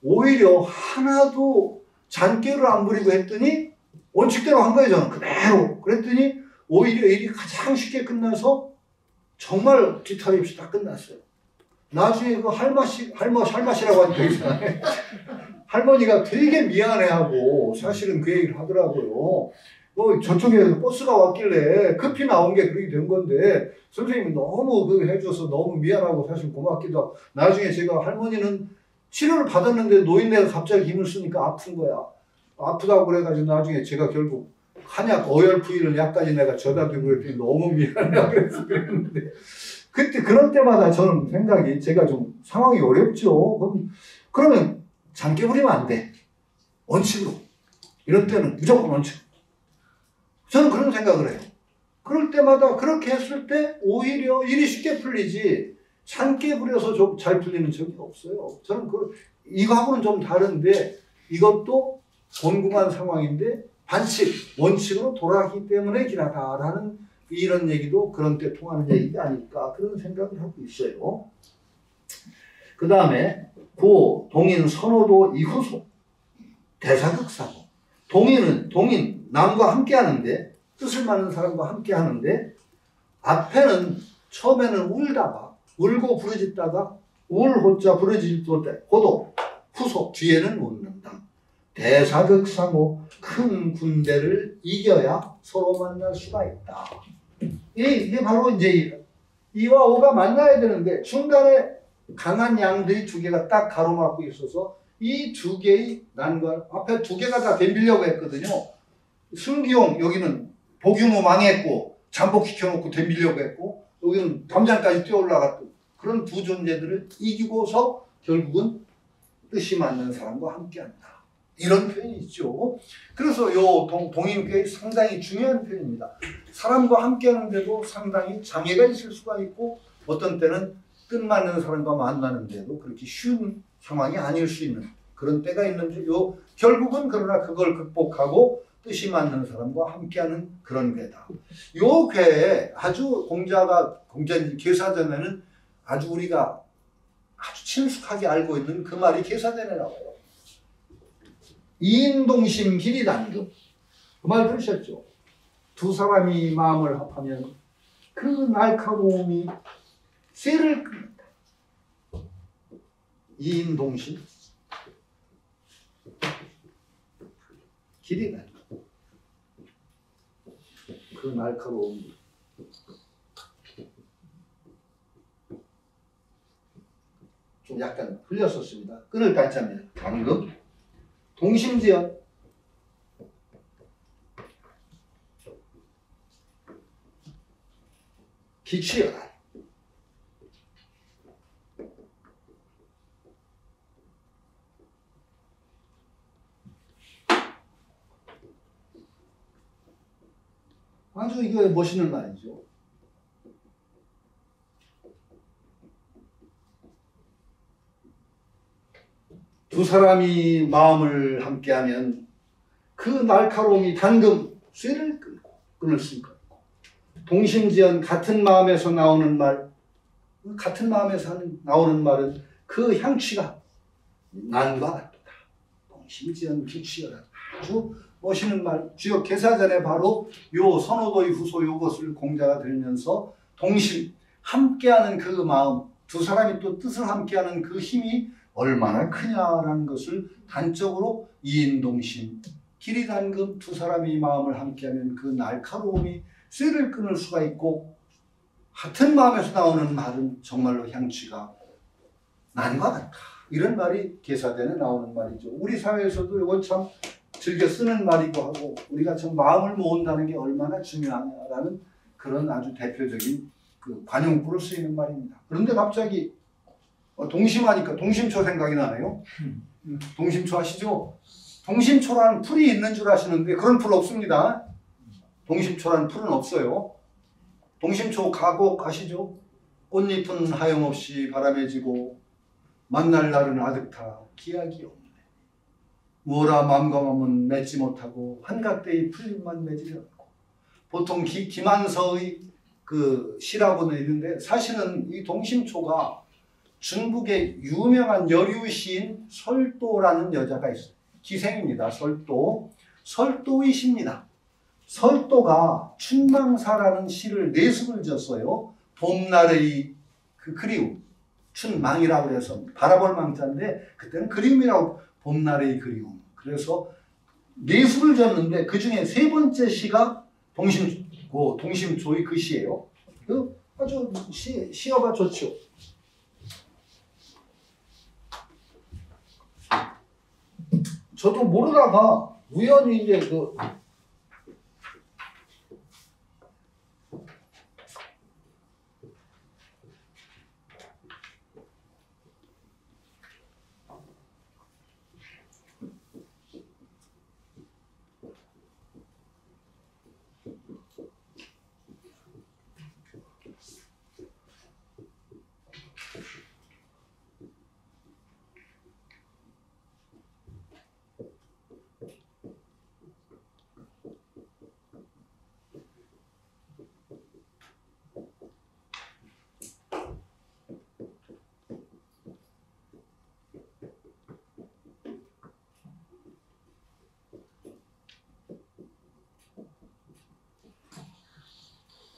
오히려 하나도 잔꾀를 안 부리고 했더니 원칙대로 한 거예요. 저는 그대로. 그랬더니 오히려 일이 가장 쉽게 끝나서 정말 뒤탈이 없이 다 끝났어요. 나중에 그 할머니, 할머니, 할머니라고 하니까 이상하네. 할머니가 되게 미안해하고 사실은 그 얘기를 하더라고요. 뭐 저쪽에 버스가 왔길래 급히 나온 게 그렇게 된 건데 선생님이 너무 그 해줘서 너무 미안하고 사실 고맙기도 하고 나중에 제가 할머니는 치료를 받았는데 노인네가 갑자기 힘을 쓰니까 아픈 거야. 아프다고 그래가지고 나중에 제가 결국 한약 어혈푸이를 약까지 내가 저다 들고 그랬더니 너무 미안해 그래서 그랬는데 그때 그런 때마다 저는 생각이 제가 좀 상황이 어렵죠. 그럼, 그러면 잔깨 부리면 안 돼. 원칙으로. 이럴 때는 무조건 원칙으로. 저는 그런 생각을 해요. 그럴 때마다 그렇게 했을 때 오히려 일이 쉽게 풀리지 잔깨 부려서 좀 잘 풀리는 적이 없어요. 저는 그, 이거하고는 좀 다른데 이것도 곤궁한 상황인데 반칙, 원칙으로 돌아가기 때문에 기나다라는 이런 얘기도 그런 때 통하는 얘기가 아닐까 그런 생각을 하고 있어요. 그 다음에 고, 동인, 선호도 이후소, 대사극사고. 동인은 동인, 남과 함께 하는데 뜻을 맞는 사람과 함께 하는데 앞에는 처음에는 울다가 울고 부르짖다가 울호자 부르짖을 때 호도 후소 뒤에는 웃는다. 대사극사고 큰 군대를 이겨야 서로 만날 수가 있다. 이게 바로 이제 이와 오가 만나야 되는데 중간에 강한 양들이 두 개가 딱 가로막고 있어서 이 두 개의 난관 앞에 두 개가 다 덤비려고 했거든요. 승기용 여기는 보규모 망했고 잠복시켜놓고 덤비려고 했고 여기는 담장까지 뛰어올라갔고 그런 두 존재들을 이기고서 결국은 뜻이 맞는 사람과 함께한다. 이런 표현이 있죠. 그래서 요 동인괘 상당히 중요한 표현입니다. 사람과 함께하는데도 상당히 장애가 있을 수가 있고 어떤 때는 뜻맞는 사람과 만나는데도 그렇게 쉬운 상황이 아닐 수 있는 그런 때가 있는데 요 결국은 그러나 그걸 극복하고 뜻이 맞는 사람과 함께하는 그런 괴다. 요 괴에 아주 공자가 공자님 계사전에는 아주 우리가 아주 친숙하게 알고 있는 그 말이 계사전에 나와요. 이인동심 길이 단금. 그 말 들으셨죠? 두 사람이 마음을 합하면 그 날카로움이 쇠를 끓는다. 이인동신 길이 날라. 그 날카로움이 좀 약간 흘렸었습니다. 끈을 깔자면 방금 동심지연 기취연 아주 이게 멋있는 말이죠. 두 사람이 마음을 함께하면 그 날카로움이 당금 쇠를 끊고 끊을 수 있고 동심지연 같은 마음에서 나오는 말, 같은 마음에서 나오는 말은 그 향취가 난과 같다. 동심지연 기취여라. 아주 멋있는 말. 주역 개사전에 바로 요 선호도의 후소 요것을 공자가 들면서 동심, 함께하는 그 마음, 두 사람이 또 뜻을 함께하는 그 힘이 얼마나 크냐라는 것을 단적으로 이인동심, 길이 단금 두 사람이 마음을 함께하면 그 날카로움이 쇠를 끊을 수가 있고 같은 마음에서 나오는 말은 정말로 향취가 난과 같다. 이런 말이 개사전에 나오는 말이죠. 우리 사회에서도 이건 참 즐겨 쓰는 말이고 하고 우리가 참 마음을 모은다는 게 얼마나 중요하냐라는 그런 아주 대표적인 그 관용구로 쓰이는 말입니다. 그런데 갑자기 동심하니까 동심초 생각이 나네요. 동심초 아시죠? 동심초라는 풀이 있는 줄 아시는데 그런 풀 없습니다. 동심초라는 풀은 없어요. 동심초 가곡 아시죠? 꽃잎은 하염없이 바람에 지고 만날 날은 아득타 기약이 없네. 우월아 맘과 마음은 맺지 못하고 한갓대의 풀잎만 맺으려고. 보통 기, 김한서의 그 시라고는 있는데 사실은 이 동심초가 중국의 유명한 여류 시인 설도라는 여자가 있어요. 기생입니다. 설도. 설도의 시입니다. 설도가 춘망사라는 시를 내습을 지었어요. 봄날의 그 그리움. 춘망이라고 해서 바라볼 망자인데 그때는 그리움이라고 봄날의 그리움. 그래서 내습을 지었는데 그 중에 세 번째 시가 동심, 고, 동심조의 그 시예요. 그 아주 시, 시어가 좋죠. 저도 모르다가 우연히 이제 그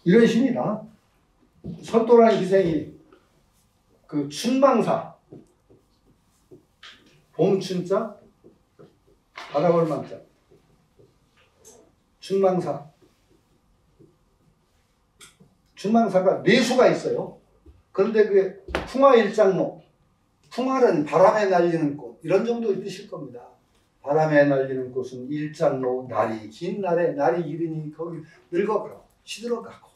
이런 시입니다. 설도라는 기생이 그 춘망사 봄춘자 바라볼 망자 춘망사 춘망사가 네 수가 있어요. 그런데 그게 풍화일장록 풍화는 바람에 날리는 꽃 이런 정도의 뜻일 겁니다. 바람에 날리는 꽃은 일장로 날이 긴 날에 날이 길으니 거기 늙어가고 시들어가고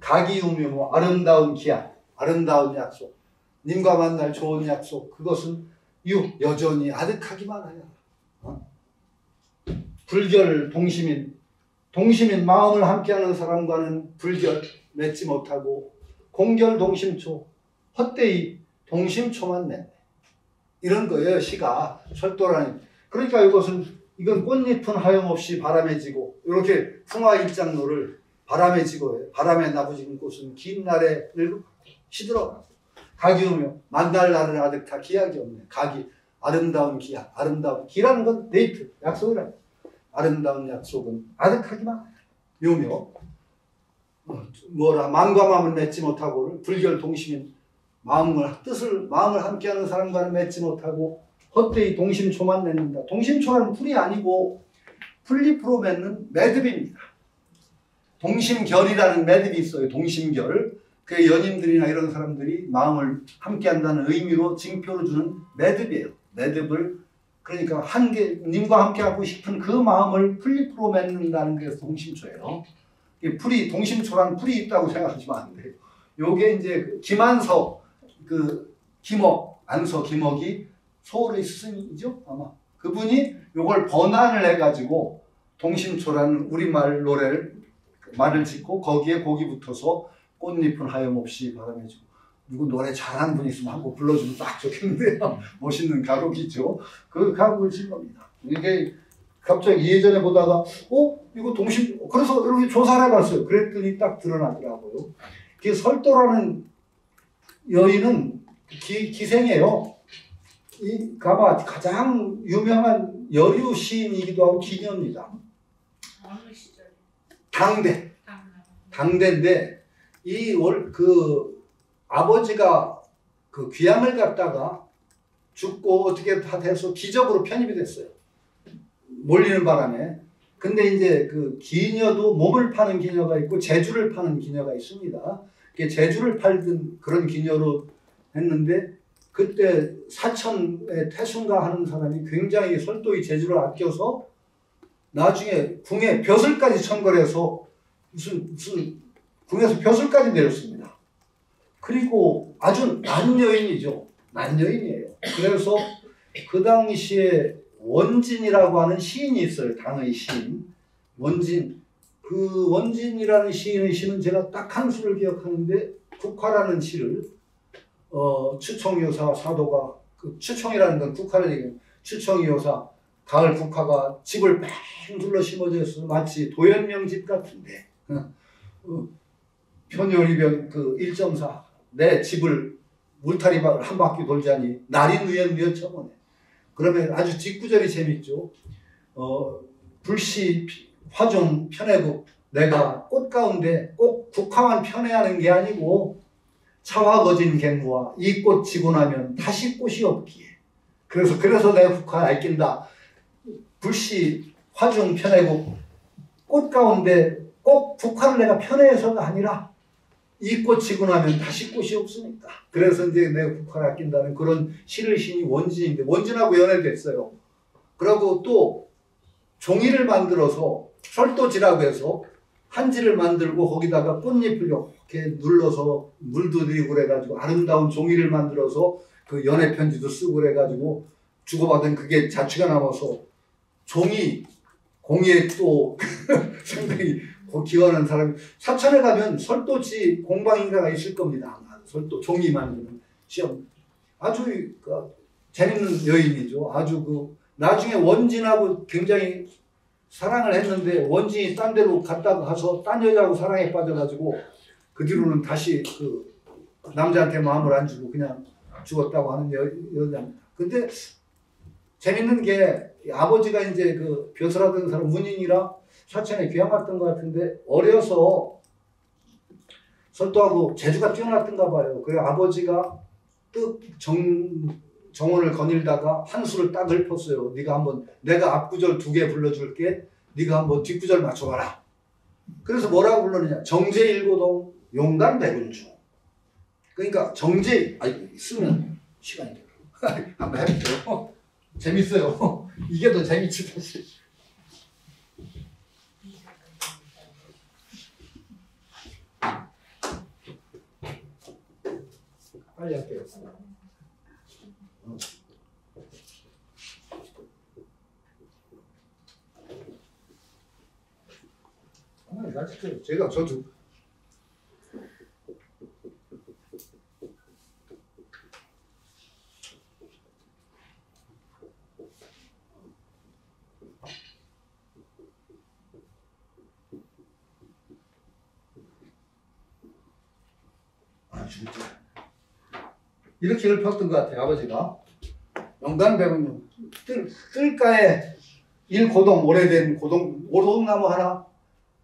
가기 우묘 아름다운 기약, 아름다운 약속, 님과 만날 좋은 약속, 그것은 유, 여전히 아득하기만 하냐. 어? 불결 동심인, 동심인 마음을 함께하는 사람과는 불결 맺지 못하고 공결 동심초, 헛되이 동심초만 맺네. 이런 거예요, 시가. 철도라니. 그러니까 이것은, 이건 꽃잎은 하염없이 바람에 지고, 이렇게 풍화일장로를 바람에 지고 바람에 나부지는 꽃은 긴 날에 늙고 시들어가고 가기 오며 만날 날은 아득타 기약이 없네. 가기 아름다운 기약 아름다운 기라는 건 데이트 약속이라 아름다운 약속은 아득하기만 요며 뭐라 마음과 마음을 맺지 못하고 불결 동심인 마음을 뜻을 마음을 함께하는 사람과는 맺지 못하고 헛되이 동심초만 맺는다. 동심초는 풀이 아니고 풀잎으로 맺는 매듭입니다. 동심결이라는 매듭이 있어요. 동심결. 그 연인들이나 이런 사람들이 마음을 함께한다는 의미로 징표를 주는 매듭이에요. 매듭을 그러니까 한 개 님과 함께하고 싶은 그 마음을 풀잎으로 맺는다는 게 동심초예요. 이 풀이 동심초란 풀이 있다고 생각하시면 안 돼요. 요게 이제 김한서 그 김억 안서 김억이 서울의 스승이죠 아마 그분이 요걸 번안을 해가지고 동심초라는 우리말 노래를 말을 짓고 거기에 곡이 붙어서 꽃잎은 하염없이 바람해주고 누구 노래 잘하는 분 있으면 한곡 불러주면 딱 좋겠는데요. 멋있는 가곡이죠. 그 가곡을 친 겁니다. 이게 갑자기 예전에 보다가 어? 이거 동심 그래서 이렇게 조사를 해봤어요. 그랬더니 딱 드러나더라고요. 그 설도라는 여인은 기, 기생이에요. 이 가봐 가장 유명한 여류 시인이기도 하고 기녀입니다. 어느 시절? 당대. 당대인데 이 월 그 아버지가 그 귀향을 갔다가 죽고 어떻게 다 돼서 기적으로 편입이 됐어요. 몰리는 바람에. 근데 이제 그 기녀도 몸을 파는 기녀가 있고 재주를 파는 기녀가 있습니다. 그게 재주를 팔던 그런 기녀로 했는데 그때 사천에 태순가 하는 사람이 굉장히 설도의 재주를 아껴서 나중에 궁에 벼슬까지 청거해서 무슨 무슨 궁에서 벼슬까지 내렸습니다. 그리고 아주 난여인이죠. 난여인이에요. 그래서 그 당시에 원진이라고 하는 시인이 있어요. 당의 시인. 원진. 그 원진이라는 시인의 시는 제가 딱 한 수를 기억하는데 국화라는 시를 어, 추청요사 사도가 그 추청이라는 건 국화를 얘기해요. 추청요사 가을 국화가 집을 뺑 둘러 심어져 있어서 마치 도연명 집 같은데 어, 편요리변 그 일 점 사 내 집을 울타리박을 한 바퀴 돌자니 날이 누연 누연 쳐보네. 그러면 아주 직구절이 재밌죠. 어, 불시 화종 편애국 내가 꽃 가운데 꼭 국화만 편애하는 게 아니고 차와 거진 갱무와 이 꽃 지고 나면 다시 꽃이 없기에 그래서 그래서 내가 국화를 아낀다. 불시 화종 편애국 꽃 가운데 꼭 국화를 내가 편애해서가 아니라 이 꽃 지고 나면 다시 꽃이 없으니까. 그래서 이제 내가 국화를 아낀다는 그런 시를 신이 원진인데, 원진하고 연애됐어요. 그리고 또 종이를 만들어서 설도지라고 해서 한지를 만들고 거기다가 꽃잎을 이렇게 눌러서 물도 드리고 그래가지고 아름다운 종이를 만들어서 그 연애편지도 쓰고 그래가지고 주고받은 그게 자취가 남아서 종이, 공예 또 상당히 기원하는 사람이 사천에 가면 설도지 공방인가가 있을 겁니다. 설도 종이 만드는 시험 아주 그러니까 재밌는 여인이죠. 아주 그 나중에 원진하고 굉장히 사랑을 했는데 원진이 딴 데로 갔다가 가서 딴 여자하고 사랑에 빠져가지고 그 뒤로는 다시 그 남자한테 마음을 안 주고 그냥 죽었다고 하는 여, 여자입니다. 근데 재밌는 게 아버지가 이제 그 벼슬하던 사람 문인이라 사천에 귀향 갔던 것 같은데 어려서 설도하고 재주가 뛰어났던가 봐요. 그래서 아버지가 뜻 정, 정원을 거닐다가 한 수를 딱 읊었어요. 네가 한번 내가 앞구절 두 개 불러줄게. 네가 한번 뒷구절 맞춰봐라. 그래서 뭐라고 불렀느냐. 정제일고동 용단백운중. 그러니까 정제 아니 쓰면 시간이 돼요. 한번 해볼게요. 재밌어요. 이게 더 재밌지 사실. 빨리 할게요. 응. 아, 나직해요. 제가 저도 아 진짜. 이렇게 읊었던 것 같아요. 아버지가 영단백운중 뜰, 뜰가에 일고동 오래된 고동 오동나무 하나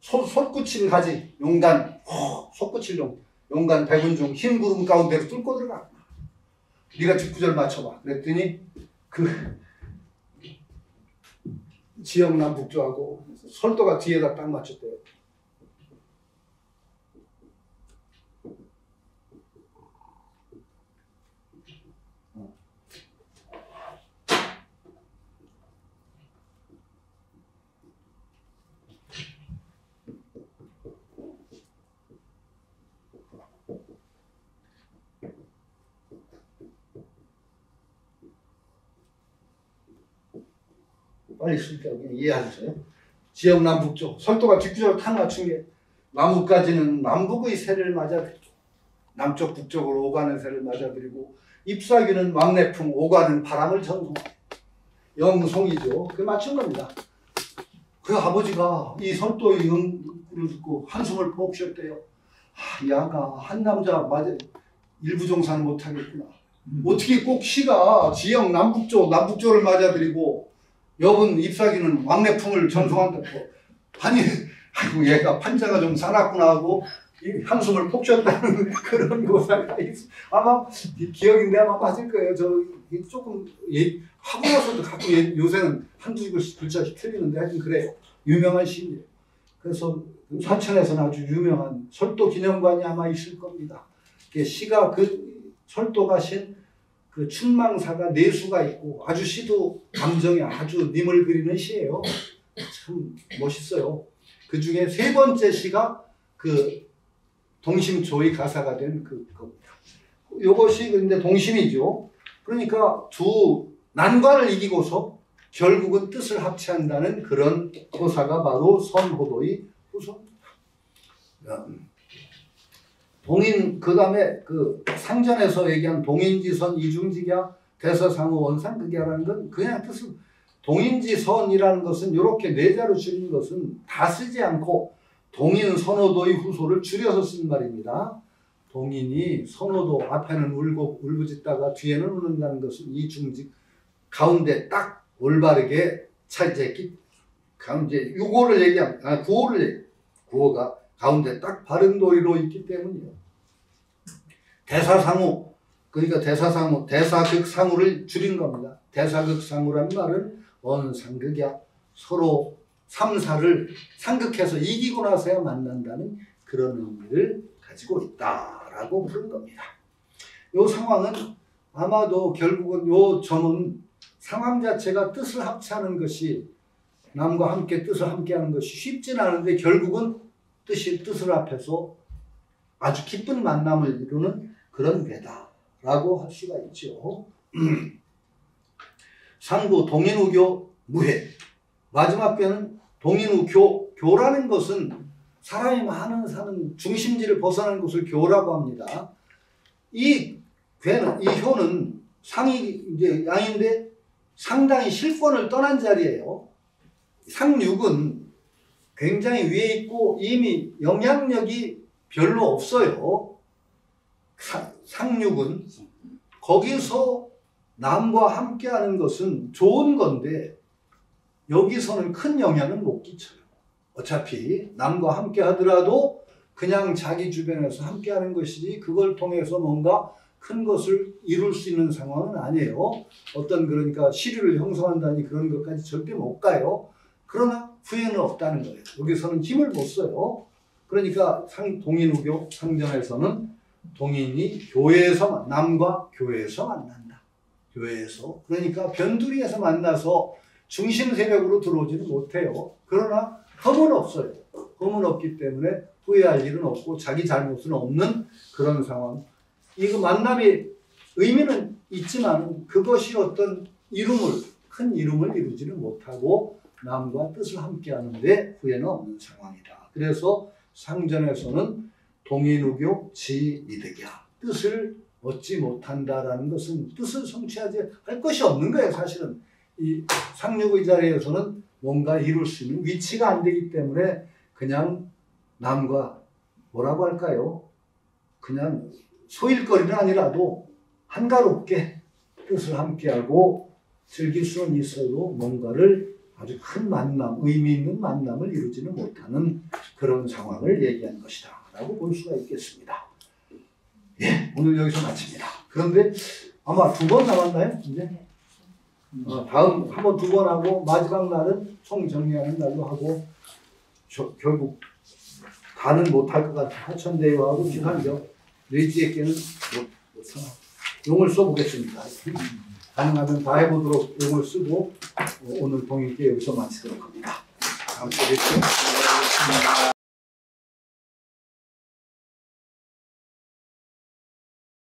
소, 솟구칠 가지 용단 호, 솟구칠 용 용단 백운중 흰 구름 가운데로 뚫고 들어가. 네가 뒷구절 맞춰봐. 그랬더니 그 지역남 북조하고 설도가 뒤에다 딱 맞췄대요. 빨리 쓰니까 이해하세요. 지역 남북쪽 설도가 뒷구절을 탁 맞춘 게 나뭇가지는 남북의 새를 맞아들이고 남쪽 북쪽으로 오가는 새를 맞아들이고 잎사귀는 왕래풍 오가는 바람을 전송 영송이죠. 그게 맞춘 겁니다. 그 아버지가 이 설도의 연구를 듣고 한숨을 푹 쉬었대요. 아, 야가 한 남자 맞아 일부 종사는 못하겠구나. 음. 어떻게 꼭 시가 지역 남북쪽 남북쪽을 맞아들이고 여분 잎사귀는 왕래풍을 전송한다고. 아니, 아이고, 얘가 판자가 좀 살았구나 하고, 이 한숨을 폭 쉬었다는 그런 고사가 있어. 아마, 기억인데 아마 맞을 거예요. 저, 조금, 예, 하고 나서도 가끔 예, 요새는 한두 글자씩 틀리는데 하여튼 그래요. 유명한 시인이에요. 그래서 사천에서는 아주 유명한 설도 기념관이 아마 있을 겁니다. 시가 그, 설도가 신, 그 춘망사가 내수가 있고 아주 시도 감정이 아주 님을 그리는 시예요. 참 멋있어요. 그 중에 세 번째 시가 그 동심조의 가사가 된 그, 겁니다. 요것이 근데 동심이죠. 그러니까 두 난관을 이기고서 결국은 뜻을 합치한다는 그런 고사가 바로 선호도의 호소입니다. 음. 동인, 그 다음에 그 상전에서 얘기한 동인지선, 이중직야, 대서상호, 원상극야라는 건 그냥 뜻은 동인지선이라는 것은 이렇게 네 자로 줄인 것은 다 쓰지 않고 동인 선호도의 후소를 줄여서 쓴 말입니다. 동인이 선호도 앞에는 울고 울부짖다가 뒤에는 우는다는 것은 이중직 가운데 딱 올바르게 차지했기 가운데 육어를 얘기한 아 구어를 얘기 구어가 가운데 딱 바른 도리로 있기 때문이에요. 대사상우, 그러니까 대사상우, 대사극상우를 줄인 겁니다. 대사극상우란 말은 원상극야, 서로 삼사를 상극해서 이기고 나서야 만난다는 그런 의미를 가지고 있다라고 부른 겁니다. 이 상황은 아마도 결국은 이 점은 상황 자체가 뜻을 합치하는 것이 남과 함께 뜻을 함께하는 것이 쉽지는 않은데 결국은 뜻이 뜻을 앞에서 아주 기쁜 만남을 이루는 그런 괴다라고 할 수가 있죠. 상부 동인우교 무해 마지막 괴는 동인우교 교라는 것은 사람이 많은 사는 중심지를 벗어나는 것을 교라고 합니다. 이 괴는 이 효는 상이 이제 양인데 상당히 실권을 떠난 자리예요. 상육은 굉장히 위에 있고 이미 영향력이 별로 없어요. 사, 상륙은 거기서 남과 함께하는 것은 좋은 건데 여기서는 큰 영향은 못 끼쳐요. 어차피 남과 함께하더라도 그냥 자기 주변에서 함께하는 것이지 그걸 통해서 뭔가 큰 것을 이룰 수 있는 상황은 아니에요. 어떤 그러니까 시류를 형성한다니 그런 것까지 절대 못 가요. 그러나 후회는 없다는 거예요. 여기서는 힘을 못 써요. 그러니까 상, 동인우교 상전에서는 동인이 교회에서 남과 교회에서 만난다. 교회에서 그러니까 변두리에서 만나서 중심 세력으로 들어오지는 못해요. 그러나 흠은 없어요. 흠은 없기 때문에 후회할 일은 없고 자기 잘못은 없는 그런 상황. 이거 만남의 의미는 있지만 그것이 어떤 이름을 큰 이름을 이루지는 못하고 남과 뜻을 함께 하는데 후회는 없는 상황이다. 그래서 상전에서는 동인우교 지이득이야. 뜻을 얻지 못한다라는 것은 뜻을 성취하지 할 것이 없는 거예요. 사실은 이 상륙의 자리에서는 뭔가 이룰 수 있는 위치가 안 되기 때문에 그냥 남과 뭐라고 할까요? 그냥 소일거리는 아니라도 한가롭게 뜻을 함께하고 즐길 수는 있어도 뭔가를 아주 큰 만남, 의미 있는 만남을 이루지는 못하는 그런 상황을 얘기한 것이다 라고 볼 수가 있겠습니다. 예, 오늘 여기서 마칩니다. 그런데 아마 두 번 남았나요? 이제? 어, 다음 한 번 두 번 하고 마지막 날은 총 정리하는 날로 하고 저, 결국 다는 못할 것 같아. 하천대유하고 기한경 뇌지에게는 못하나 용을 써보겠습니다. 가능하면 다 해보도록 용을 쓰고 오늘 동인께 여기서 마치도록 합니다. 다음 주에 뵙겠습니다.